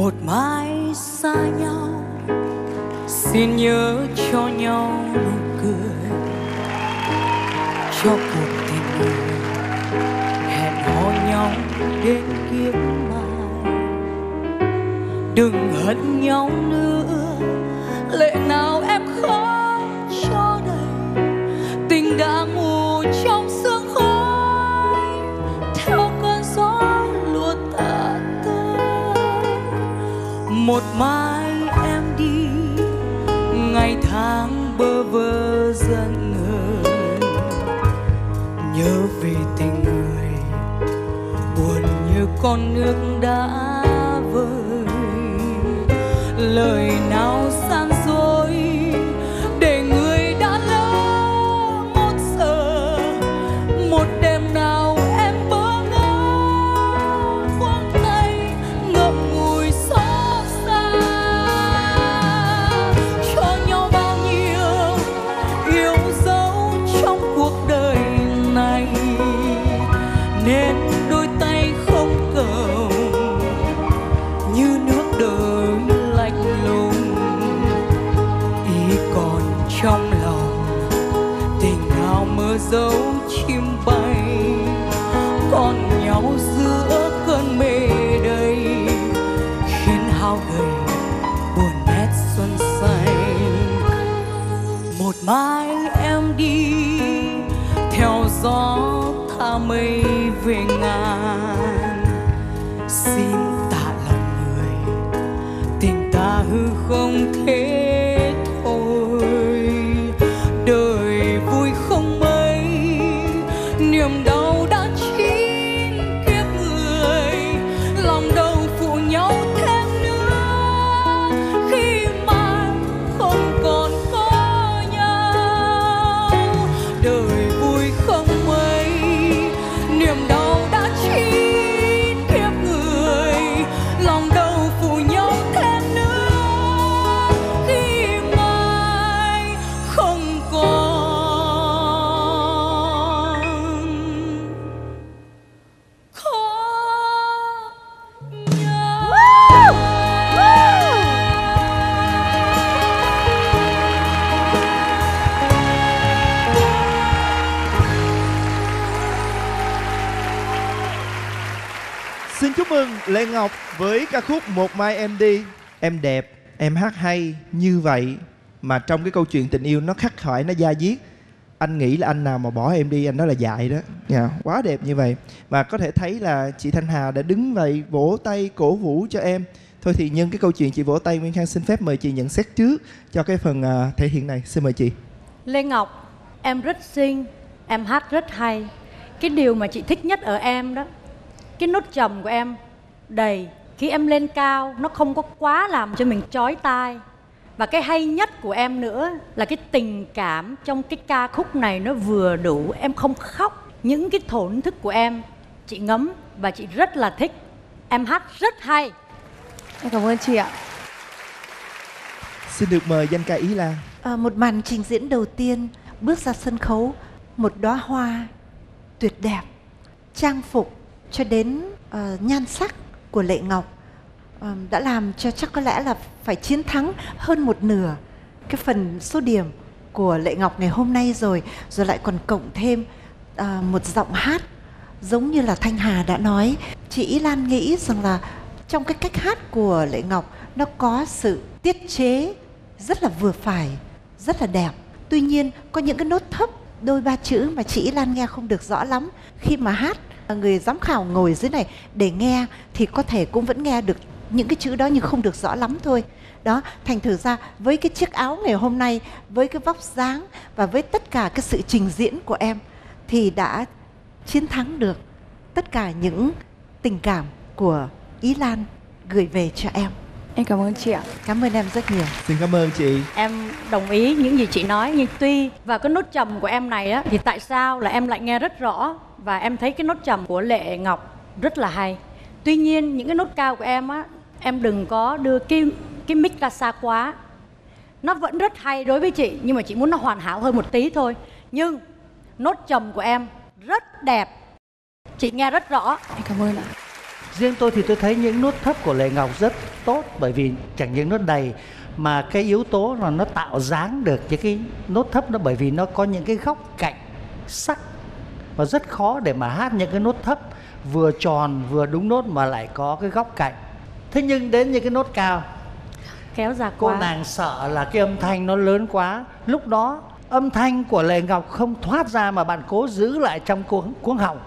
một mai xa nhau, xin nhớ cho nhau nụ cười, cho cuộc tình người hẹn hò nhau đến kiếp mai. Đừng hận nhau nữa, lệ nào em khóc cho đầy, tình đã mù trong sương khói, theo cơn gió lùa tàn tới. Một mai em đi, ngày tháng bơ vơ dần ngờ, nhớ vì tình người buồn như con nước đã vơi. Lời nào san dối để người đã lỡ một giờ, một đêm nào em bơ ngỡ khoang tay ngậm ngùi xót xa. Cho nhau bao nhiêu yêu dấu trong cuộc đời này, nên đôi tay không cầu như nước đời lạnh lùng, ý còn trong lòng tình nào mơ dấu chim bay, còn nhau giữa cơn mê đầy khiến hao gầy buồn nét xuân say. Một mai em đi theo gió tha mây về ngàn, xin hư không thế thôi. Đời vui không mấy, niềm đau đã chín kiếp người, lòng đâu phụ nhau thêm nữa khi mà không còn có nhau. Đời vui không mấy, niềm đau đã chín kiếp người, lòng đâu phụ nhau thêm nữa. Xin chúc mừng Lệ Ngọc với ca khúc Một Mai Em Đi. Em đẹp, em hát hay như vậy mà trong cái câu chuyện tình yêu nó khắc khoải, nó da diết. Anh nghĩ là anh nào mà bỏ em đi, anh nói là dại đó. Quá đẹp như vậy. Và có thể thấy là chị Thanh Hà đã đứng vậy vỗ tay cổ vũ cho em. Thôi thì nhân cái câu chuyện chị vỗ tay, Nguyên Khang xin phép mời chị nhận xét trước cho cái phần thể hiện này. Xin mời chị. Lê Ngọc, em rất xinh, em hát rất hay. Cái điều mà chị thích nhất ở em đó, cái nốt trầm của em đầy. Khi em lên cao nó không có quá làm cho mình chói tai. Và cái hay nhất của em nữa là cái tình cảm trong cái ca khúc này nó vừa đủ. Em không khóc. Những cái thổn thức của em chị ngấm và chị rất là thích. Em hát rất hay. Em cảm ơn chị ạ. Xin được mời danh ca Ý Lan. Một màn trình diễn đầu tiên bước ra sân khấu, một đóa hoa tuyệt đẹp, trang phục cho đến nhan sắc của Lệ Ngọc đã làm cho chắc có lẽ là phải chiến thắng hơn một nửa cái phần số điểm của Lệ Ngọc ngày hôm nay rồi. Rồi lại còn cộng thêm một giọng hát giống như là Thanh Hà đã nói. Chị Ý Lan nghĩ rằng là trong cái cách hát của Lệ Ngọc nó có sự tiết chế rất là vừa phải, rất là đẹp. Tuy nhiên có những cái nốt thấp đôi ba chữ mà chị Ý Lan nghe không được rõ lắm. Khi mà hát, người giám khảo ngồi dưới này để nghe thì có thể cũng vẫn nghe được những cái chữ đó nhưng không được rõ lắm thôi. Đó, thành thử ra với cái chiếc áo ngày hôm nay, với cái vóc dáng và với tất cả cái sự trình diễn của em thì đã chiến thắng được tất cả những tình cảm của Ý Lan gửi về cho em. Em cảm ơn chị ạ. Cảm ơn em rất nhiều. Xin cảm ơn chị. Em đồng ý những gì chị nói, nhưng tuy và cái nốt trầm của em này á, thì tại sao là em lại nghe rất rõ. Và em thấy cái nốt trầm của Lệ Ngọc rất là hay. Tuy nhiên những cái nốt cao của em á, em đừng có đưa cái mic ra xa quá. Nó vẫn rất hay đối với chị, nhưng mà chị muốn nó hoàn hảo hơn một tí thôi. Nhưng nốt trầm của em rất đẹp, chị nghe rất rõ. Em cảm ơn ạ. Riêng tôi thì tôi thấy những nốt thấp của Lệ Ngọc rất tốt, bởi vì chẳng những nốt đầy mà cái yếu tố là nó tạo dáng được những cái nốt thấp đó, bởi vì nó có những cái góc cạnh sắc và rất khó để mà hát những cái nốt thấp vừa tròn vừa đúng nốt mà lại có cái góc cạnh. Thế nhưng đến những cái nốt cao kéo ra cô nàng sợ là cái âm thanh nó lớn quá, lúc đó âm thanh của Lệ Ngọc không thoát ra mà bạn cố giữ lại trong cuống họng.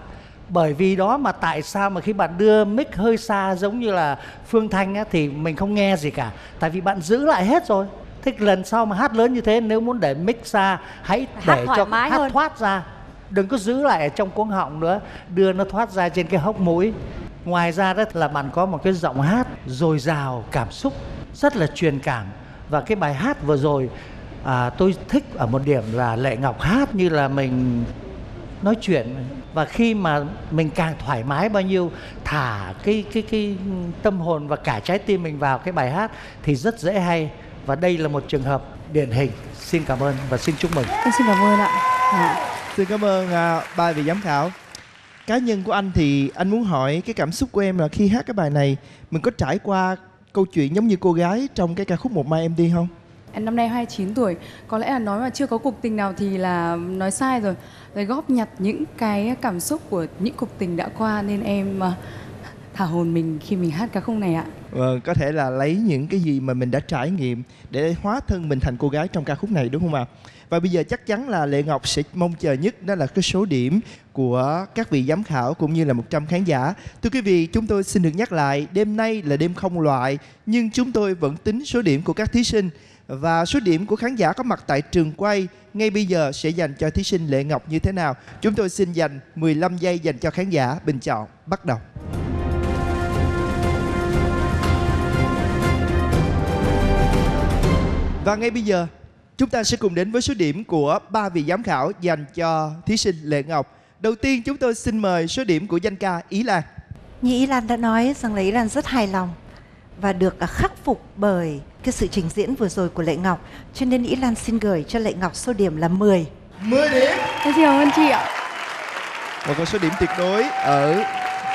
Bởi vì đó mà tại sao mà khi bạn đưa mic hơi xa giống như là Phương Thanh á, thì mình không nghe gì cả, tại vì bạn giữ lại hết rồi. Thế lần sau mà hát lớn như thế, nếu muốn để mic xa hãy để cho hát thoát ra, đừng có giữ lại ở trong cuống họng nữa, đưa nó thoát ra trên cái hốc mũi. Ngoài ra đó là bạn có một cái giọng hát dồi dào cảm xúc, rất là truyền cảm. Và cái bài hát vừa rồi tôi thích ở một điểm là Lệ Ngọc hát như là mình nói chuyện, và khi mà mình càng thoải mái bao nhiêu, thả cái tâm hồn và cả trái tim mình vào cái bài hát thì rất dễ hay. Và đây là một trường hợp điển hình. Xin cảm ơn và xin chúc mừng. Em xin cảm ơn ạ. Xin cảm ơn ba vị giám khảo. Cá nhân của anh thì anh muốn hỏi cái cảm xúc của em là khi hát cái bài này mình có trải qua câu chuyện giống như cô gái trong cái ca khúc Một Mai Em Đi không? Em năm nay 29 tuổi, có lẽ là nói mà chưa có cuộc tình nào thì là nói sai rồi. Rồi góp nhặt những cái cảm xúc của những cuộc tình đã qua nên em thả hồn mình khi mình hát ca khúc này ạ. Vâng, có thể là lấy những cái gì mà mình đã trải nghiệm để hóa thân mình thành cô gái trong ca khúc này đúng không ạ? Và bây giờ chắc chắn là Lệ Ngọc sẽ mong chờ nhất đó là cái số điểm của các vị giám khảo cũng như là 100 khán giả. Thưa quý vị, chúng tôi xin được nhắc lại, đêm nay là đêm không loại nhưng chúng tôi vẫn tính số điểm của các thí sinh. Và số điểm của khán giả có mặt tại trường quay ngay bây giờ sẽ dành cho thí sinh Lệ Ngọc như thế nào? Chúng tôi xin dành 15 giây dành cho khán giả bình chọn. Bắt đầu. Và ngay bây giờ chúng ta sẽ cùng đến với số điểm của ba vị giám khảo dành cho thí sinh Lệ Ngọc. Đầu tiên chúng tôi xin mời số điểm của danh ca Ý Lan. Như Ý Lan đã nói rằng là Ý Lan rất hài lòng và được khắc phục bởi cái sự trình diễn vừa rồi của Lệ Ngọc, cho nên Ý Lan xin gửi cho Lệ Ngọc số điểm là 10. 10 điểm. Xin cảm ơn chị ạ. Một con số điểm tuyệt đối ở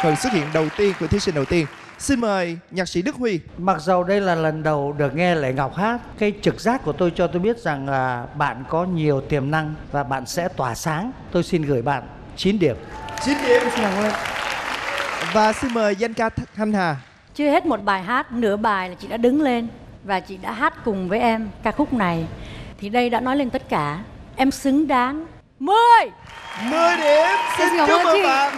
phần xuất hiện đầu tiên của thí sinh đầu tiên. Xin mời nhạc sĩ Đức Huy. Mặc dầu đây là lần đầu được nghe Lệ Ngọc hát, cái trực giác của tôi cho tôi biết rằng là bạn có nhiều tiềm năng và bạn sẽ tỏa sáng. Tôi xin gửi bạn 9 điểm. 9 điểm. Xin cảm ơn. Và xin mời danh ca Thanh Hà. Chưa hết một bài hát, nửa bài là chị đã đứng lên và chị đã hát cùng với em ca khúc này. Thì đây đã nói lên tất cả. Em xứng đáng 10. 10 điểm. Xin chúc mừng bạn.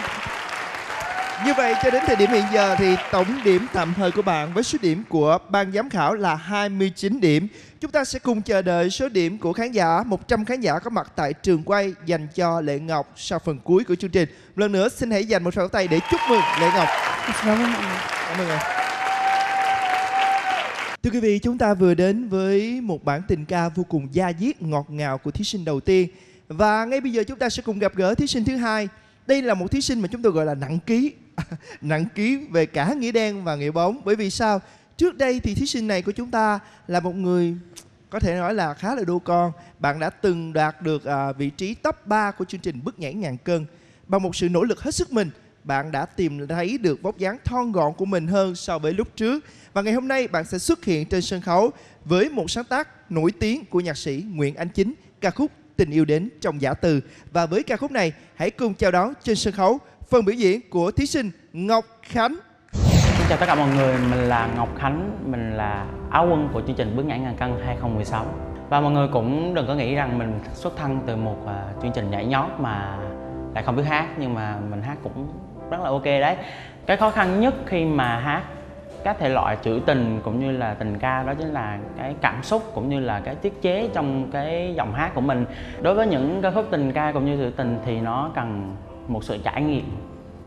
Như vậy cho đến thời điểm hiện giờ thì tổng điểm tạm thời của bạn với số điểm của ban giám khảo là 29 điểm. Chúng ta sẽ cùng chờ đợi số điểm của khán giả, 100 khán giả có mặt tại trường quay dành cho Lệ Ngọc sau phần cuối của chương trình. Một lần nữa xin hãy dành một tràng tay để chúc mừng Lệ Ngọc. Cảm ơn em. Thưa quý vị, chúng ta vừa đến với một bản tình ca vô cùng da diết ngọt ngào của thí sinh đầu tiên. Và ngay bây giờ chúng ta sẽ cùng gặp gỡ thí sinh thứ hai. Đây là một thí sinh mà chúng tôi gọi là nặng ký. Nặng ký về cả nghĩa đen và nghĩa bóng. Bởi vì sao? Trước đây thì thí sinh này của chúng ta là một người có thể nói là khá là đô con. Bạn đã từng đạt được vị trí top 3 của chương trình Bước Nhảy Ngàn Cân. Bằng một sự nỗ lực hết sức mình, bạn đã tìm thấy được vóc dáng thon gọn của mình hơn so với lúc trước. Và ngày hôm nay bạn sẽ xuất hiện trên sân khấu với một sáng tác nổi tiếng của nhạc sĩ Nguyễn Anh Chính, ca khúc Tình Yêu Đến Trong Giã Từ. Và với ca khúc này, hãy cùng chào đón trên sân khấu phần biểu diễn của thí sinh Ngọc Khánh. Xin chào tất cả mọi người, mình là Ngọc Khánh, mình là Á quân của chương trình Bước Nhảy Ngàn Cân 2016. Và mọi người cũng đừng có nghĩ rằng mình xuất thân từ một chương trình nhảy nhót mà lại không biết hát, nhưng mà mình hát cũng rất là ok đấy. Cái khó khăn nhất khi mà hát các thể loại trữ tình cũng như là tình ca đó chính là cái cảm xúc cũng như là cái tiết chế trong cái giọng hát của mình. Đối với những ca khúc tình ca cũng như trữ tình thì nó cần một sự trải nghiệm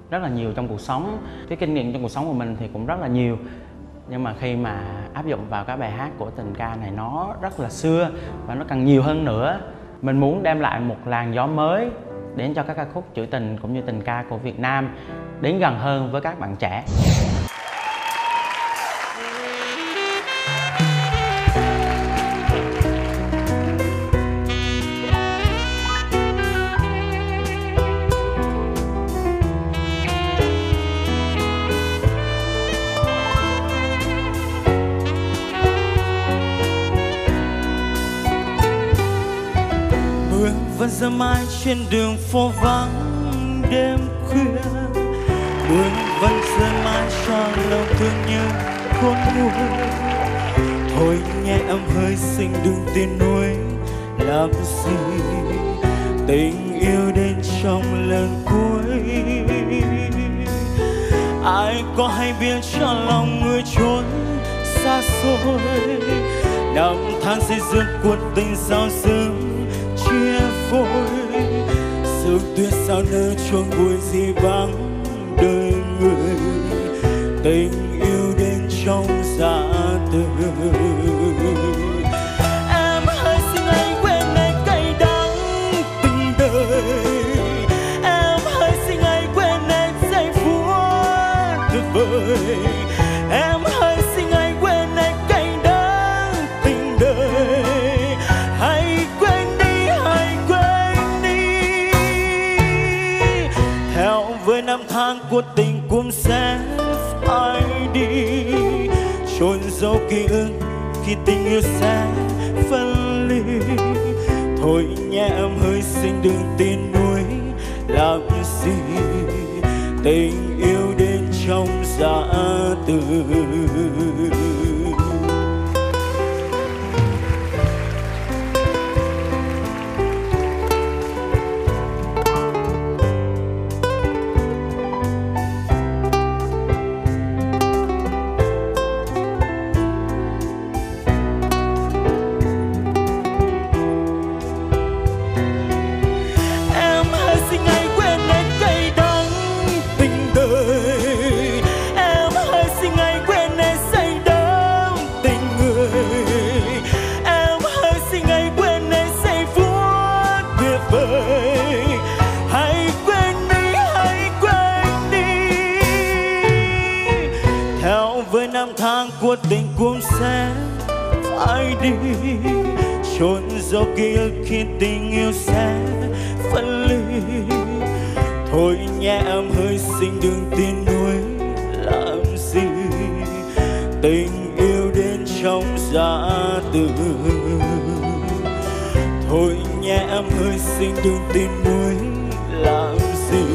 rất là nhiều trong cuộc sống. Cái kinh nghiệm trong cuộc sống của mình thì cũng rất là nhiều, nhưng mà khi mà áp dụng vào các bài hát của tình ca này nó rất là xưa và nó cần nhiều hơn nữa. Mình muốn đem lại một làn gió mới đến cho các ca khúc trữ tình cũng như tình ca của Việt Nam, đến gần hơn với các bạn trẻ. giờ mai trên đường phố vắng đêm khuya, buồn vẫn rơi mãi cho lòng thương như khôn nguôi. Thôi nghe em hơi xinh đừng tin nuối làm gì, tình yêu đến trong lần cuối. Ai có hay biết cho lòng người trốn xa xôi, năm tháng xây dựng cuộc tình sao sương chia phôi. Sương tuyết sao nơi chuông vui gì vắng đời người, tình yêu đến trong dạ từ. Em hãy xin hãy quên lấy cay đắng tình đời, em hãy xin hãy quên lấy giây phút tuyệt vời. Em hãy xin hãy quên lấy cay đắng tình đời, hãy quên đi, hãy quên đi. Theo với năm tháng của tình cũng sẽ phải đi, trốn dấu ký ức khi tình yêu sẽ phân ly. Thôi nhé em hơi xinh đừng tin nuối làm gì, tình yêu đến trong giã từ. Cuộc tình cũng sẽ phải đi, trốn dấu ký ức khi tình yêu sẽ phân ly. Thôi nhé em hơi xinh đừng tin nuối làm gì, tình yêu đến trong giã từ. Thôi nhé em hơi xinh đừng tin nuối làm gì,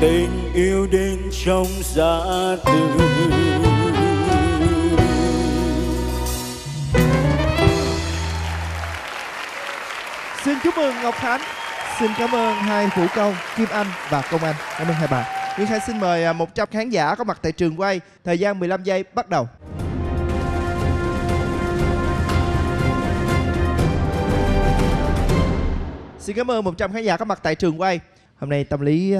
tình yêu đến trong giã từ. Xin chúc mừng Ngọc Khánh. Xin cảm ơn hai vũ công Kim Anh và Công Anh. Cảm ơn hai bạn. Nguyễn Khánh xin mời 100 khán giả có mặt tại trường quay. Thời gian 15 giây bắt đầu. Xin cảm ơn 100 khán giả có mặt tại trường quay. Hôm nay tâm lý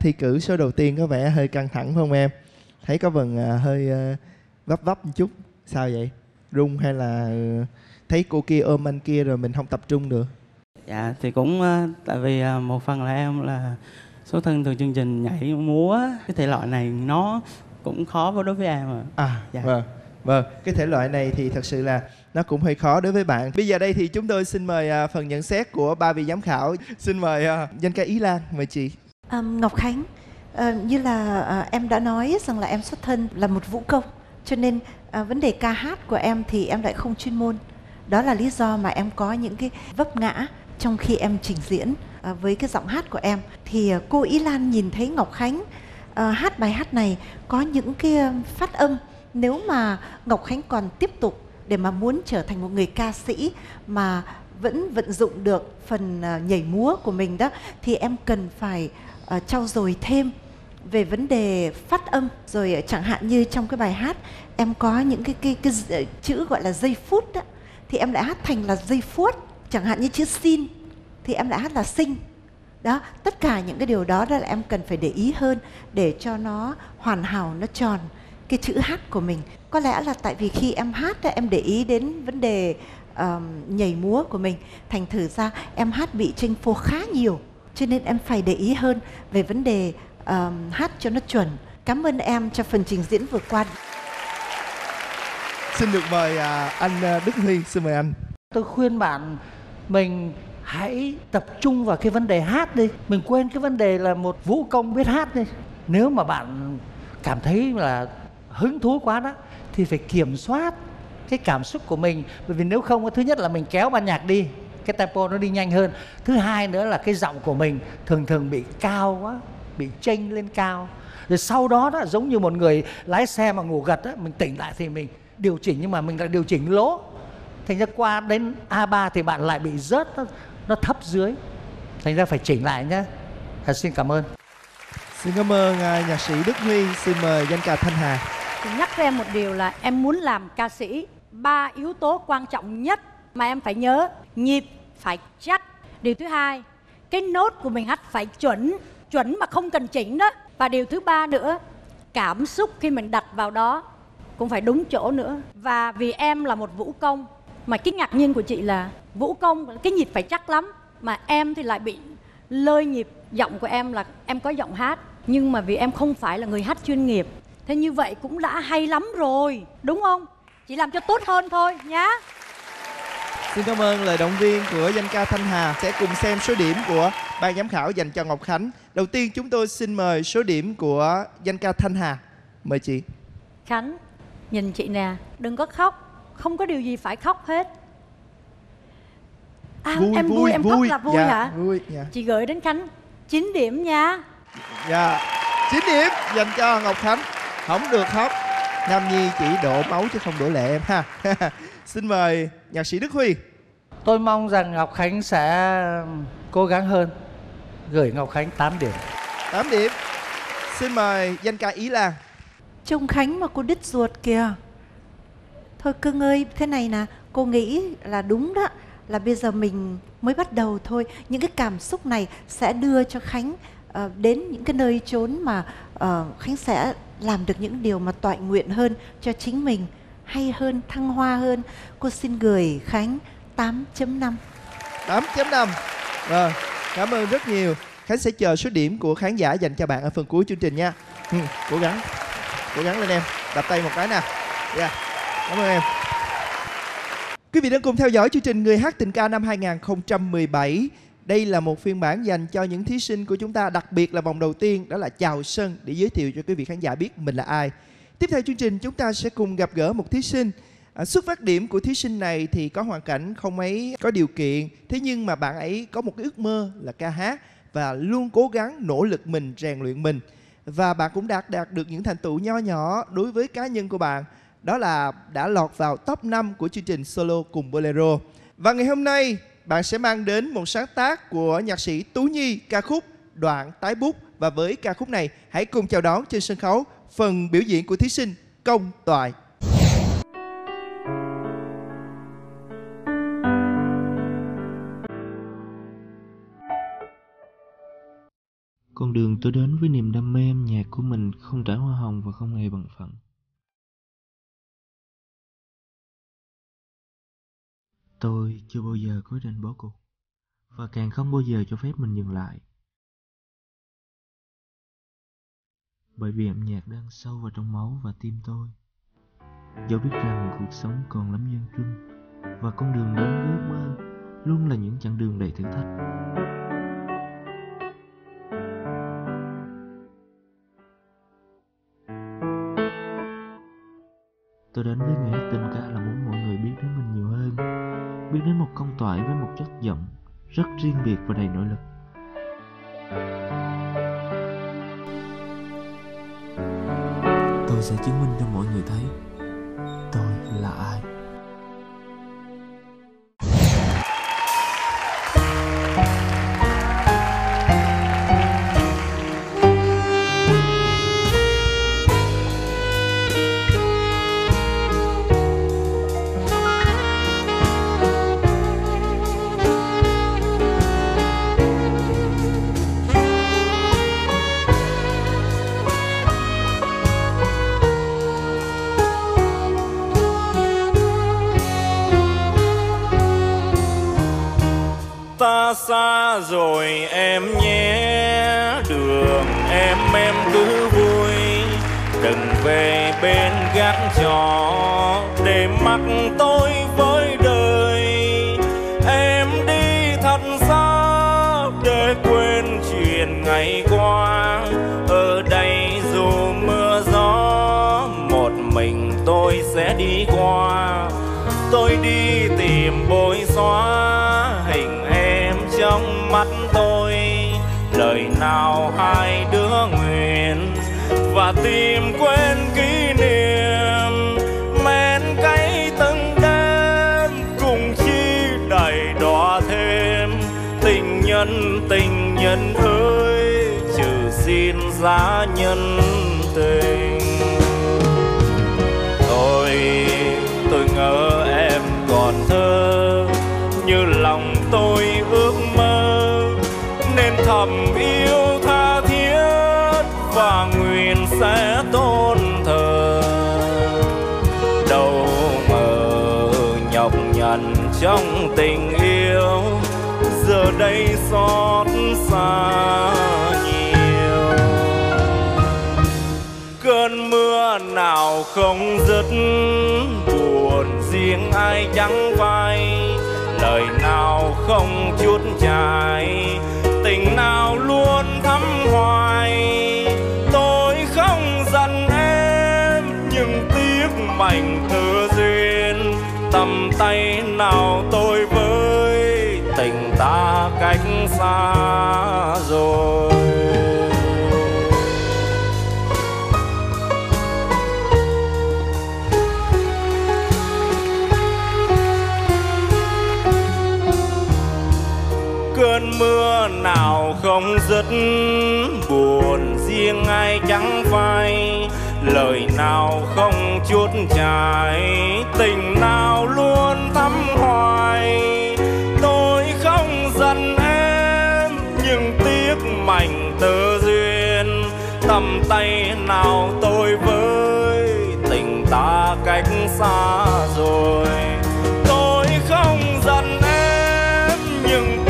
thi cử số đầu tiên có vẻ hơi căng thẳng phải không em? Thấy có phần hơi vấp vấp một chút. Sao vậy? Rung hay là thấy cô kia ôm anh kia rồi mình không tập trung được? Dạ thì cũng tại vì một phần là em là số thân từ chương trình nhảy múa, cái thể loại này nó cũng khó đối với em à. Dạ. Vâng, cái thể loại này thì thật sự là nó cũng hơi khó đối với bạn. Bây giờ đây thì chúng tôi xin mời phần nhận xét của ba vị giám khảo. Xin mời danh ca Ý Lan, mời chị. Ngọc Khánh, như là em đã nói rằng là em xuất thân là một vũ công, cho nên vấn đề ca hát của em thì em lại không chuyên môn. Đó là lý do mà em có những cái vấp ngã trong khi em trình diễn với cái giọng hát của em. Thì cô Ý Lan nhìn thấy Ngọc Khánh hát bài hát này có những cái phát âm. Nếu mà Ngọc Khánh còn tiếp tục để mà muốn trở thành một người ca sĩ mà vẫn vận dụng được phần nhảy múa của mình đó, thì em cần phải trau dồi thêm về vấn đề phát âm. Rồi chẳng hạn như trong cái bài hát em có những cái chữ gọi là giây phút đó, thì em lại hát thành là giây phút. Chẳng hạn như chữ xin thì em lại hát là sinh. Đó, tất cả những cái điều đó là em cần phải để ý hơn để cho nó hoàn hảo, nó tròn cái chữ hát của mình. Có lẽ là tại vì khi em hát em để ý đến vấn đề nhảy múa của mình, thành thử ra em hát bị chênh phô khá nhiều, cho nên em phải để ý hơn về vấn đề hát cho nó chuẩn. Cảm ơn em cho phần trình diễn vừa qua. Xin được mời anh Đức Huy, xin mời anh. Tôi khuyên bạn mình hãy tập trung vào cái vấn đề hát đi. Mình quên cái vấn đề là một vũ công biết hát đi. Nếu mà bạn cảm thấy là hứng thú quá đó thì phải kiểm soát cái cảm xúc của mình. Bởi vì nếu không, thứ nhất là mình kéo ban nhạc đi. cái tempo nó đi nhanh hơn. Thứ hai nữa là cái giọng của mình thường thường bị cao quá, bị chênh lên cao. Rồi sau đó đó, giống như một người lái xe mà ngủ gật đó, mình tỉnh lại thì mình điều chỉnh, nhưng mà mình lại điều chỉnh lố. Thành ra qua đến A3 thì bạn lại bị rớt, nó thấp dưới. Thành ra phải chỉnh lại nhé. Xin cảm ơn. Xin cảm ơn nhạc sĩ Đức Huy. Xin mời danh ca Thanh Hà. Nhắc cho em một điều là em muốn làm ca sĩ, ba yếu tố quan trọng nhất mà em phải nhớ: nhịp phải chắc. Điều thứ hai, cái nốt của mình hát phải chuẩn, chuẩn mà không cần chỉnh đó. Và điều thứ ba nữa, cảm xúc khi mình đặt vào đó cũng phải đúng chỗ nữa. Và vì em là một vũ công, mà cái ngạc nhiên của chị là vũ công cái nhịp phải chắc lắm, mà em thì lại bị lơi nhịp. Giọng của em là em có giọng hát, nhưng mà vì em không phải là người hát chuyên nghiệp. Thế như vậy cũng đã hay lắm rồi, đúng không? Chị làm cho tốt hơn thôi nhá. Xin cảm ơn lời động viên của danh ca Thanh Hà. Sẽ cùng xem số điểm của ban giám khảo dành cho Ngọc Khánh. Đầu tiên chúng tôi xin mời số điểm của danh ca Thanh Hà. Mời chị. Khánh, nhìn chị nè, đừng có khóc, không có điều gì phải khóc hết. À, vui, em vui, em khóc vui. Là vui dạ, hả? Vui, dạ. Chị gửi đến Khánh 9 điểm nha. Dạ, 9 điểm dành cho Ngọc Khánh. Không được khóc, Nam Nhi chỉ đổ máu chứ không đổ lệ em ha. Xin mời nhạc sĩ Đức Huy. Tôi mong rằng Ngọc Khánh sẽ cố gắng hơn. Gửi Ngọc Khánh 8 điểm. 8 điểm. Xin mời danh ca Ý Lan. Trông Khánh mà cô đứt ruột kìa. Thôi cưng ơi, thế này nè, cô nghĩ là đúng đó, là bây giờ mình mới bắt đầu thôi. Những cái cảm xúc này sẽ đưa cho Khánh đến những cái nơi chốn mà Khánh sẽ làm được những điều mà toại nguyện hơn cho chính mình, hay hơn, thăng hoa hơn. Cô xin gửi Khánh 8.5. 8.5. Rồi, cảm ơn rất nhiều. Khánh sẽ chờ số điểm của khán giả dành cho bạn ở phần cuối chương trình nha. Cố gắng lên em. Đập tay một cái nè. Dạ, cảm ơn em. Quý vị đang cùng theo dõi chương trình Người Hát Tình Ca năm 2017. Đây là một phiên bản dành cho những thí sinh của chúng ta, đặc biệt là vòng đầu tiên đó là chào sân, để giới thiệu cho quý vị khán giả biết mình là ai. Tiếp theo chương trình chúng ta sẽ cùng gặp gỡ một thí sinh. Xuất phát điểm của thí sinh này thì có hoàn cảnh không mấy có điều kiện, thế nhưng mà bạn ấy có một cái ước mơ là ca hát và luôn cố gắng nỗ lực mình, rèn luyện mình. Và bạn cũng đạt được những thành tựu nho nhỏ đối với cá nhân của bạn, đó là đã lọt vào top 5 của chương trình Solo cùng Bolero. Và ngày hôm nay bạn sẽ mang đến một sáng tác của nhạc sĩ Tú Nhi, ca khúc Đoạn Tái Bút. Và với ca khúc này, hãy cùng chào đón trên sân khấu phần biểu diễn của thí sinh Công Toại. Con đường tôi đến với niềm đam mê âm nhạc của mình không trải hoa hồng và không hề bằng phẳng. Tôi chưa bao giờ quyết định bỏ cuộc, và càng không bao giờ cho phép mình dừng lại. Bởi vì âm nhạc đang sâu vào trong máu và tim tôi. Dẫu biết rằng cuộc sống còn lắm gian truân, và con đường đến với ước mơ luôn là những chặng đường đầy thử thách. Tôi đến với Người Hát Tình Ca là muốn mọi người biết đến mình nhiều hơn, biết đến một Công Toại với một chất giọng rất riêng biệt và đầy nội lực. Tôi sẽ chứng minh cho mọi người thấy tôi là ai. Xa rồi em nhé, đường em cứ vui, đừng về bên gác trọ để mặc tôi với đời. Em đi thật xa để quên chuyện ngày qua, ở đây dù mưa gió một mình tôi sẽ đi qua. Tôi đi tìm bối xóa mắt tôi, lời nào hai đứa nguyện và tìm quên kỷ niệm men cay từng đêm, cùng chi đầy đọa thêm tình nhân ơi, trừ xin giá nhân tình. Tôi ngỡ em còn thơ như lòng tôi ước mơ, nên thầm yêu tha thiết và nguyện sẽ tôn thờ. Đâu ngờ nhọc nhằn trong tình yêu giờ đây xót xa nhiều. Cơn mưa nào không dứt, riêng ai chẳng vai, lời nào không chút chài, tình nào luôn thắm hoài. Tôi không giận em, nhưng tiếc mảnh thơ duyên, tầm tay nào tôi với tình ta cách xa rồi. Cơn mưa nào không dứt, buồn riêng ai chẳng phai, lời nào không chút chài, tình nào luôn thắm hoài. Tôi không giận em, nhưng tiếc mảnh tơ duyên, tầm tay nào tôi với tình ta cách xa rồi. Tôi không giận em, nhưng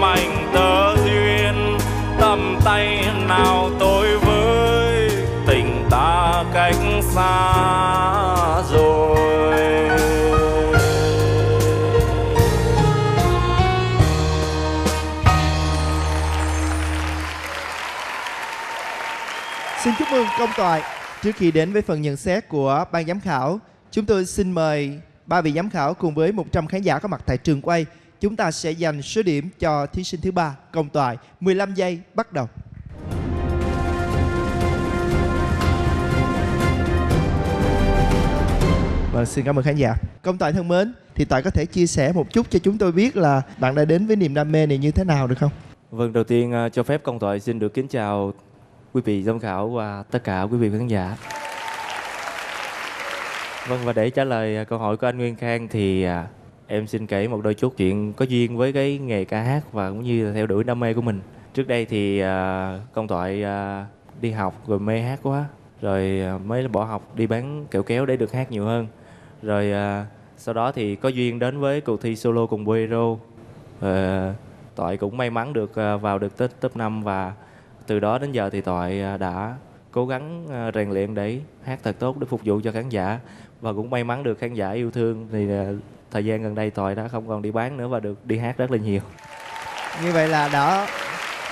mảnh tơ duyên, tầm tay nào tôi với tình ta cách xa rồi. Xin chúc mừng Công Toại. Trước khi đến với phần nhận xét của ban giám khảo, chúng tôi xin mời ba vị giám khảo cùng với 100 khán giả có mặt tại trường quay. Chúng ta sẽ dành số điểm cho thí sinh thứ ba, Công Toại. 15 giây bắt đầu. Vâng, xin cảm ơn khán giả. Công Toại thân mến, thì Toại có thể chia sẻ một chút cho chúng tôi biết là bạn đã đến với niềm đam mê này như thế nào được không? Vâng, đầu tiên cho phép Công Toại xin được kính chào quý vị giám khảo và tất cả quý vị khán giả. Vâng, và để trả lời câu hỏi của anh Nguyên Khang thì em xin kể một đôi chút chuyện có duyên với cái nghề ca hát và cũng như là theo đuổi đam mê của mình. Trước đây thì Công Toại đi học rồi mê hát quá, rồi mới bỏ học đi bán kẹo kéo để được hát nhiều hơn. Rồi sau đó thì có duyên đến với cuộc thi Solo cùng Bolero. Toại cũng may mắn được vào được top 5 và từ đó đến giờ thì Toại đã cố gắng rèn luyện để hát thật tốt để phục vụ cho khán giả. Và cũng may mắn được khán giả yêu thương thì thời gian gần đây Toại đã không còn đi bán nữa và được đi hát rất là nhiều. Như vậy là đã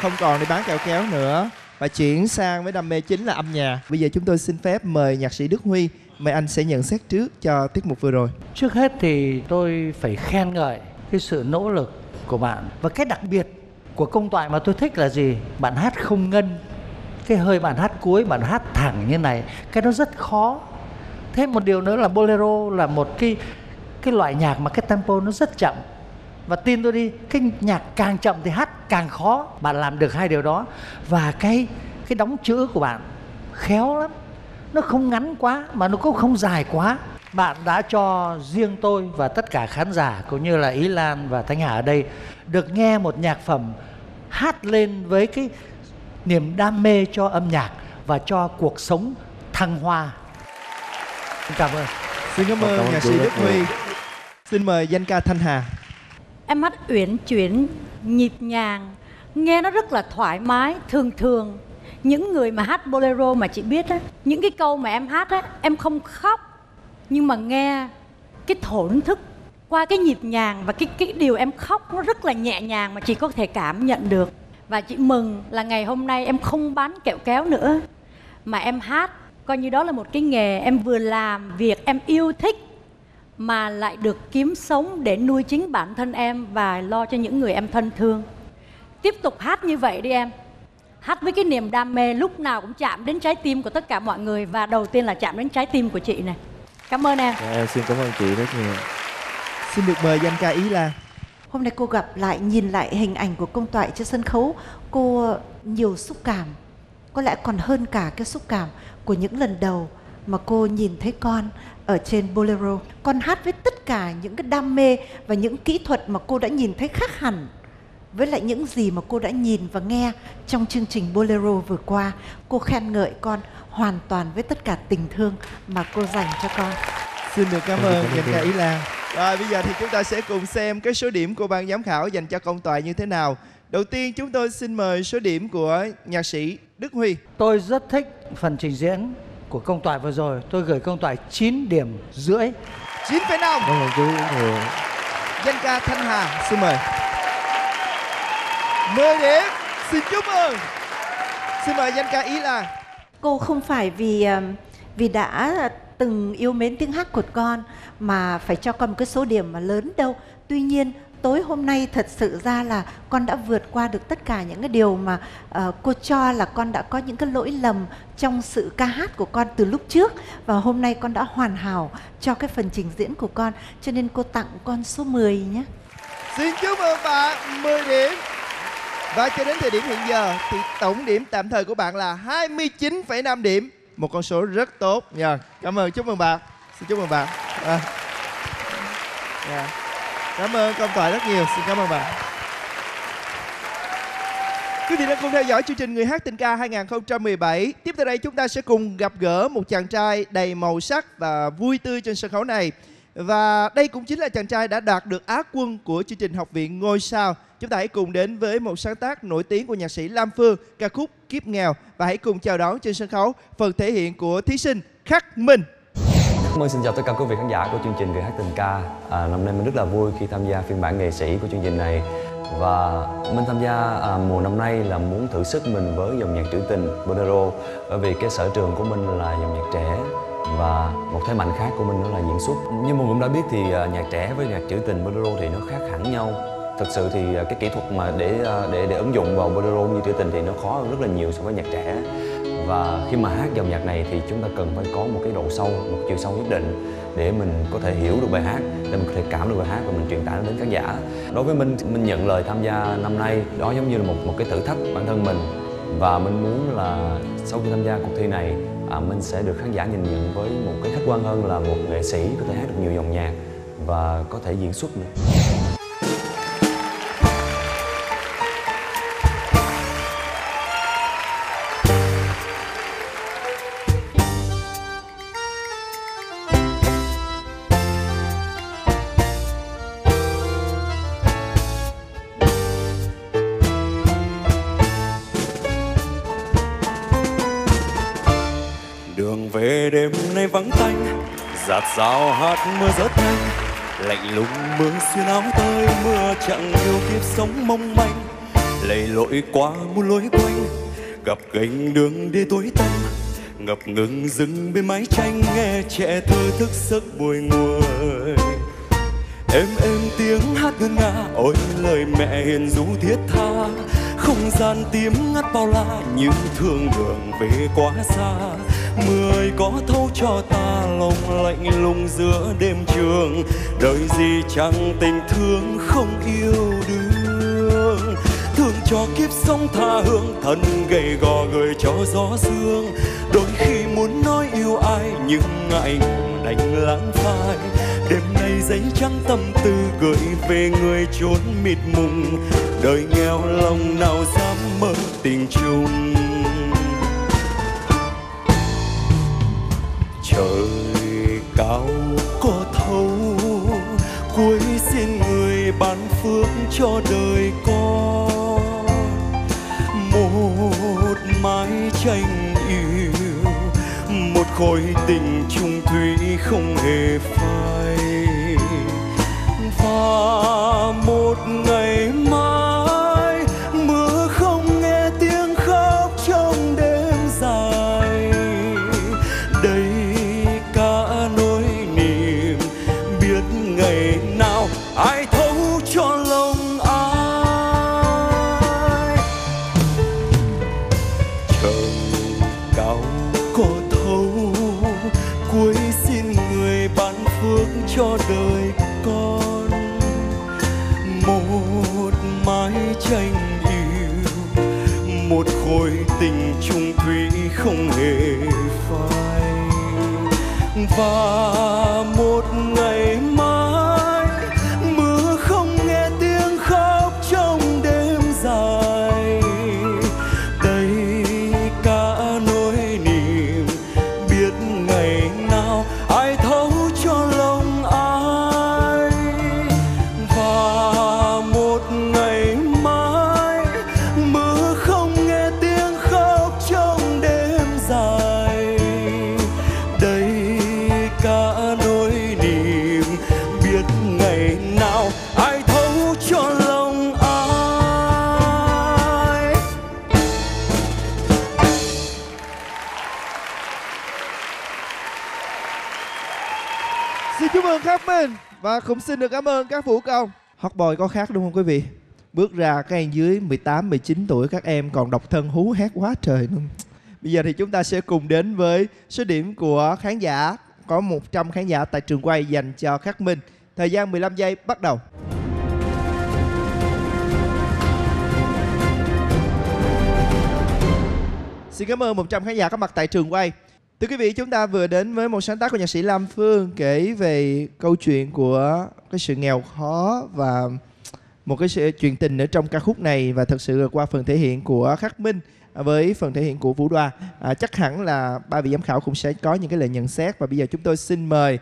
không còn đi bán kẹo kéo nữa và chuyển sang với đam mê chính là âm nhạc. Bây giờ chúng tôi xin phép mời nhạc sĩ Đức Huy. Mời anh sẽ nhận xét trước cho tiết mục vừa rồi. Trước hết thì tôi phải khen ngợi cái sự nỗ lực của bạn. Và cái đặc biệt của Công Toại mà tôi thích là gì? Bạn hát không ngân. Cái hơi bạn hát cuối, bạn hát thẳng như này, cái đó rất khó. Thêm một điều nữa là Bolero là một cái loại nhạc mà cái tempo nó rất chậm. Và tin tôi đi, cái nhạc càng chậm thì hát càng khó. Bạn làm được hai điều đó. Và cái đóng chữ của bạn khéo lắm. Nó không ngắn quá mà nó cũng không dài quá. Bạn đã cho riêng tôi và tất cả khán giả cũng như là Ý Lan và Thanh Hà ở đây được nghe một nhạc phẩm hát lên với cái niềm đam mê cho âm nhạc và cho cuộc sống thăng hoa. Cảm ơn. Xin cảm ơn nhạc sĩ Đức Huy. Xin mời danh ca Thanh Hà. Em hát uyển chuyển, nhịp nhàng, nghe nó rất là thoải mái. Thường thường những người mà hát Bolero mà chị biết á, những cái câu mà em hát á, em không khóc. Nhưng mà nghe cái thổn thức qua cái nhịp nhàng và cái điều em khóc nó rất là nhẹ nhàng mà chị có thể cảm nhận được. Và chị mừng là ngày hôm nay em không bán kẹo kéo nữa mà em hát, coi như đó là một cái nghề em vừa làm việc em yêu thích mà lại được kiếm sống để nuôi chính bản thân em và lo cho những người em thân thương. tiếp tục hát như vậy đi em. Hát với cái niềm đam mê lúc nào cũng chạm đến trái tim của tất cả mọi người. Và đầu tiên là chạm đến trái tim của chị này. Cảm ơn em. Em xin cảm ơn chị rất nhiều. Xin được mời danh ca Ý Lan. Hôm nay cô gặp lại, nhìn lại hình ảnh của Công Toại trên sân khấu, cô nhiều xúc cảm. Có lẽ còn hơn cả cái xúc cảm của những lần đầu mà cô nhìn thấy con ở trên Bolero. Con hát với tất cả những cái đam mê và những kỹ thuật mà cô đã nhìn thấy khác hẳn với lại những gì mà cô đã nhìn và nghe trong chương trình Bolero vừa qua. Cô khen ngợi con hoàn toàn với tất cả tình thương mà cô dành cho con. Xin được cảm ơn danh ca Ý Lan. Rồi bây giờ thì chúng ta sẽ cùng xem cái số điểm của ban giám khảo dành cho Công Toại như thế nào. Đầu tiên chúng tôi xin mời số điểm của nhạc sĩ Đức Huy. Tôi rất thích phần trình diễn của Công Toại vừa rồi. Tôi gửi Công Toại 9,5 điểm. 9,5. Danh ca Thanh Hà xin mời. 10 điểm. Xin chúc mừng. Xin mời danh ca Ý Lan. Cô không phải vì đã từng yêu mến tiếng hát của con mà phải cho con một cái số điểm mà lớn đâu. Tuy nhiên tối hôm nay thật sự ra là con đã vượt qua được tất cả những cái điều mà cô cho là con đã có những cái lỗi lầm trong sự ca hát của con từ lúc trước. Và hôm nay con đã hoàn hảo cho cái phần trình diễn của con, cho nên cô tặng con số 10 nhé. Xin chúc mừng bạn 10 điểm. Và cho đến thời điểm hiện giờ thì tổng điểm tạm thời của bạn là 29,5 điểm. Một con số rất tốt nha. Cảm ơn, chúc mừng bạn. Xin chúc mừng bạn. Cảm ơn Công Toại rất nhiều. Xin cảm ơn bạn. Quý vị đang cùng theo dõi chương trình Người Hát Tình Ca 2017. Tiếp theo đây chúng ta sẽ cùng gặp gỡ một chàng trai đầy màu sắc và vui tươi trên sân khấu này. Và đây cũng chính là chàng trai đã đạt được Á quân của chương trình Học viện Ngôi Sao. Chúng ta hãy cùng đến với một sáng tác nổi tiếng của nhạc sĩ Lam Phương, ca khúc Kiếp Nghèo. Và hãy cùng chào đón trên sân khấu phần thể hiện của thí sinh Khắc Minh. Xin chào tất cả quý vị khán giả của chương trình Người Hát Tình Ca. Năm nay mình rất là vui khi tham gia phiên bản nghệ sĩ của chương trình này. Và mình tham gia mùa năm nay là muốn thử sức mình với dòng nhạc trữ tình Bolero. Bởi vì cái sở trường của mình là dòng nhạc trẻ. Và một thế mạnh khác của mình đó là diễn xuất. Như mình cũng đã biết thì nhạc trẻ với nhạc trữ tình Bolero thì nó khác hẳn nhau. Thật sự thì cái kỹ thuật mà để ứng dụng vào Bolero như trữ tình thì nó khó hơn rất là nhiều so với nhạc trẻ. Và khi mà hát dòng nhạc này thì chúng ta cần phải có một cái độ sâu, một chiều sâu nhất định để mình có thể hiểu được bài hát, để mình có thể cảm được bài hát và mình truyền tải nó đến khán giả. Đối với mình nhận lời tham gia năm nay, đó giống như là một cái thử thách bản thân mình. Và mình muốn là sau khi tham gia cuộc thi này, mình sẽ được khán giả nhìn nhận với một cái khách quan hơn là một nghệ sĩ có thể hát được nhiều dòng nhạc và có thể diễn xuất nữa. Rào hạt mưa rớt nhanh, lạnh lùng mưa xuyên áo tới. Mưa chẳng yêu kiếp sống mong manh, lầy lội quá muôn lối quanh. Gặp gành đường đi tối tăm, ngập ngừng dừng bên mái tranh. Nghe trẻ thơ thức giấc buổi nguội, êm tiếng hát ngân nga. Ôi lời mẹ hiền ru thiết tha, không gian tím ngắt bao la. Như thương đường về quá xa, mưa ơi có thấu cho ta lòng lạnh lùng giữa đêm trường. Đời gì chẳng tình thương không yêu đương, thương cho kiếp sống tha hương. Thân gầy gò gửi cho gió sương, đôi khi muốn nói yêu ai nhưng ngại ngùng đành lãng phai. Đêm nay giấy trắng tâm tư gửi về người chốn mịt mùng. Đời nghèo lòng nào dám mơ tình chung. Trời cao có thấu, cuối xin người ban phước cho đời con. Một mái tranh yêu, một khối tình chung thủy không hề phai. Và một ngày mai, mưa không nghe tiếng khóc trong đêm dài. Đây cả nỗi niềm biết ngày nào ai thấu cho lòng ai. cho đời con một mái tranh yêu, một khối tình chung thủy không hề phai. Và một ngày mai mưa không nghe tiếng khóc trong đêm dài. Đây cả nỗi niềm biết ngày nào ai thấu cho lòng ai. Và một ngày mai mưa không nghe tiếng khóc trong đêm dài. Đây cả nỗi niềm biết ngày nào ai thấu cho lòng ai. Xin chúc mừng Khắc Minh và cũng xin được cảm ơn các vũ công. Hot boy có khác đúng không quý vị? Bước ra các em dưới 18, 19 tuổi các em còn độc thân hú hét quá trời luôn. Bây giờ thì chúng ta sẽ cùng đến với số điểm của khán giả. Có 100 khán giả tại trường quay dành cho Khắc Minh. Thời gian 15 giây bắt đầu. Xin cảm ơn 100 khán giả có mặt tại trường quay. Thưa quý vị, chúng ta vừa đến với một sáng tác của nhạc sĩ Lam Phương, kể về câu chuyện của cái sự nghèo khó và một cái sự chuyện tình ở trong ca khúc này. Và thật sự là qua phần thể hiện của Khắc Minh với phần thể hiện của Vũ Đoa, chắc hẳn là ba vị giám khảo cũng sẽ có những cái lời nhận xét. Và bây giờ chúng tôi xin mời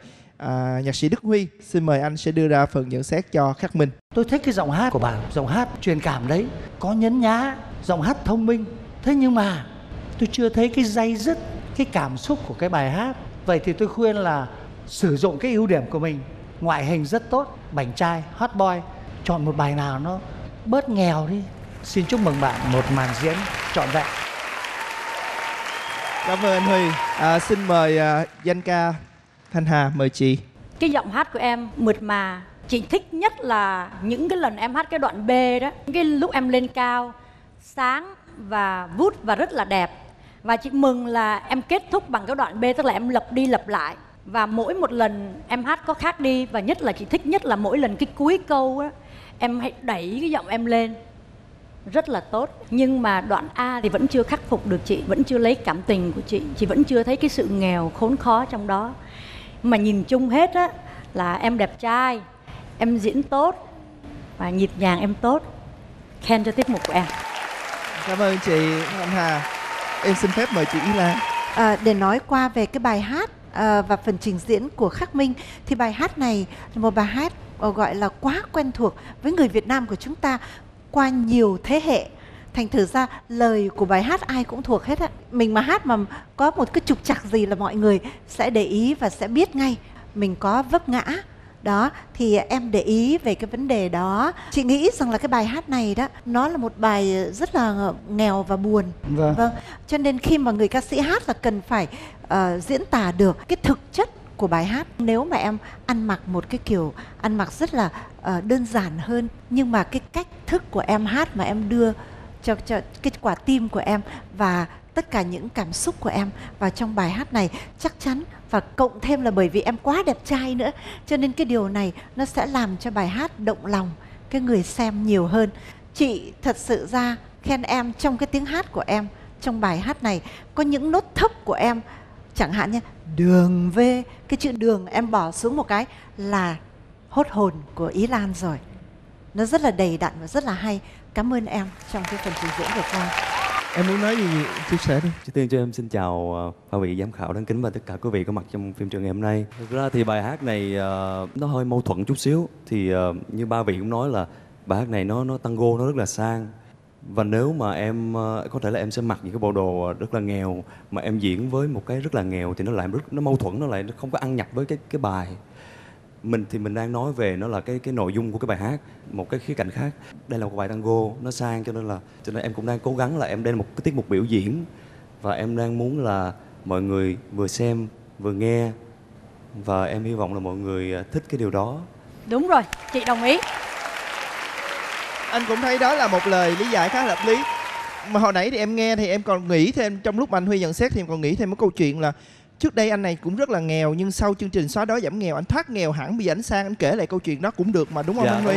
nhạc sĩ Đức Huy, xin mời anh sẽ đưa ra phần nhận xét cho Khắc Minh. Tôi thích cái giọng hát của bạn, giọng hát truyền cảm đấy, có nhấn nhá, giọng hát thông minh. Thế nhưng mà tôi chưa thấy cái day dứt, cái cảm xúc của cái bài hát. Vậy thì tôi khuyên là sử dụng cái ưu điểm của mình. Ngoại hình rất tốt, bảnh trai, hot boy, chọn một bài nào nó bớt nghèo đi. Xin chúc mừng bạn một màn diễn trọn vẹn. Cảm ơn anh Huy. Xin mời danh ca Thanh Hà, mời chị. Cái giọng hát của em mượt mà. Chị thích nhất là những cái lần em hát cái đoạn B đó, những cái lúc em lên cao, sáng và vút và rất là đẹp. Và chị mừng là em kết thúc bằng cái đoạn B, tức là em lặp đi lặp lại. Và mỗi một lần em hát có khác đi. Và nhất là chị thích nhất là mỗi lần cái cuối câu á, em hãy đẩy cái giọng em lên rất là tốt. Nhưng mà đoạn A thì vẫn chưa khắc phục được chị, vẫn chưa lấy cảm tình của chị. Chị vẫn chưa thấy cái sự nghèo khốn khó trong đó. Mà nhìn chung hết á, là em đẹp trai, em diễn tốt và nhịp nhàng em tốt. Khen cho tiết mục của em. Cảm ơn chị Thanh Hà. Em xin phép mời chị Ý Lan. Để nói qua về cái bài hát và phần trình diễn của Khắc Minh, thì bài hát này là một bài hát gọi là quá quen thuộc với người Việt Nam của chúng ta qua nhiều thế hệ. Thành thử ra lời của bài hát ai cũng thuộc hết ạ. Mình mà hát mà có một cái trục trặc gì là mọi người sẽ để ý và sẽ biết ngay mình có vấp ngã. Đó, thì em để ý về cái vấn đề đó. Chị nghĩ rằng là cái bài hát này đó, nó là một bài rất là nghèo và buồn. Vâng. Cho nên khi mà người ca sĩ hát là cần phải diễn tả được cái thực chất của bài hát. Nếu mà em ăn mặc một cái kiểu ăn mặc rất là đơn giản hơn, nhưng mà cái cách thức của em hát mà em đưa cho cái quả tim của em và tất cả những cảm xúc của em vào trong bài hát này, chắc chắn, và cộng thêm là bởi vì em quá đẹp trai nữa, cho nên cái điều này nó sẽ làm cho bài hát động lòng cái người xem nhiều hơn. Chị thật sự ra khen em trong cái tiếng hát của em trong bài hát này. Có những nốt thấp của em, chẳng hạn như đường về, cái chữ đường em bỏ xuống một cái là hốt hồn của Ý Lan rồi. Nó rất là đầy đặn và rất là hay. Cảm ơn em trong cái phần trình diễn vừa qua. Em muốn nói gì chia sẻ đi. Trước tiên cho em xin chào ba vị giám khảo đáng kính và tất cả quý vị có mặt trong phim trường ngày hôm nay. Thực ra thì bài hát này nó hơi mâu thuẫn chút xíu. Thì như ba vị cũng nói là bài hát này nó tango, nó rất là sang. Và nếu mà em có thể là em sẽ mặc những cái bộ đồ rất là nghèo mà em diễn với một cái rất là nghèo thì nó lại rất nó mâu thuẫn, nó lại nó không có ăn nhập với cái bài. Mình thì mình đang nói về nó là cái nội dung của cái bài hát, một cái khía cạnh khác. Đây là một bài tango, nó sang, cho nên em cũng đang cố gắng là em đem một cái tiết mục biểu diễn và em đang muốn là mọi người vừa xem vừa nghe, và em hy vọng là mọi người thích cái điều đó. Đúng rồi, chị đồng ý. Anh cũng thấy đó là một lời lý giải khá hợp lý. Mà hồi nãy thì em nghe thì em còn nghĩ thêm, trong lúc mà anh Huy nhận xét thì em còn nghĩ thêm một câu chuyện là Trước đây anh này cũng rất là nghèo, nhưng sau chương trình Xóa Đói Giảm Nghèo anh thoát nghèo hẳn, bây giờ anh sang anh kể lại câu chuyện đó cũng được mà, đúng không anh Huy?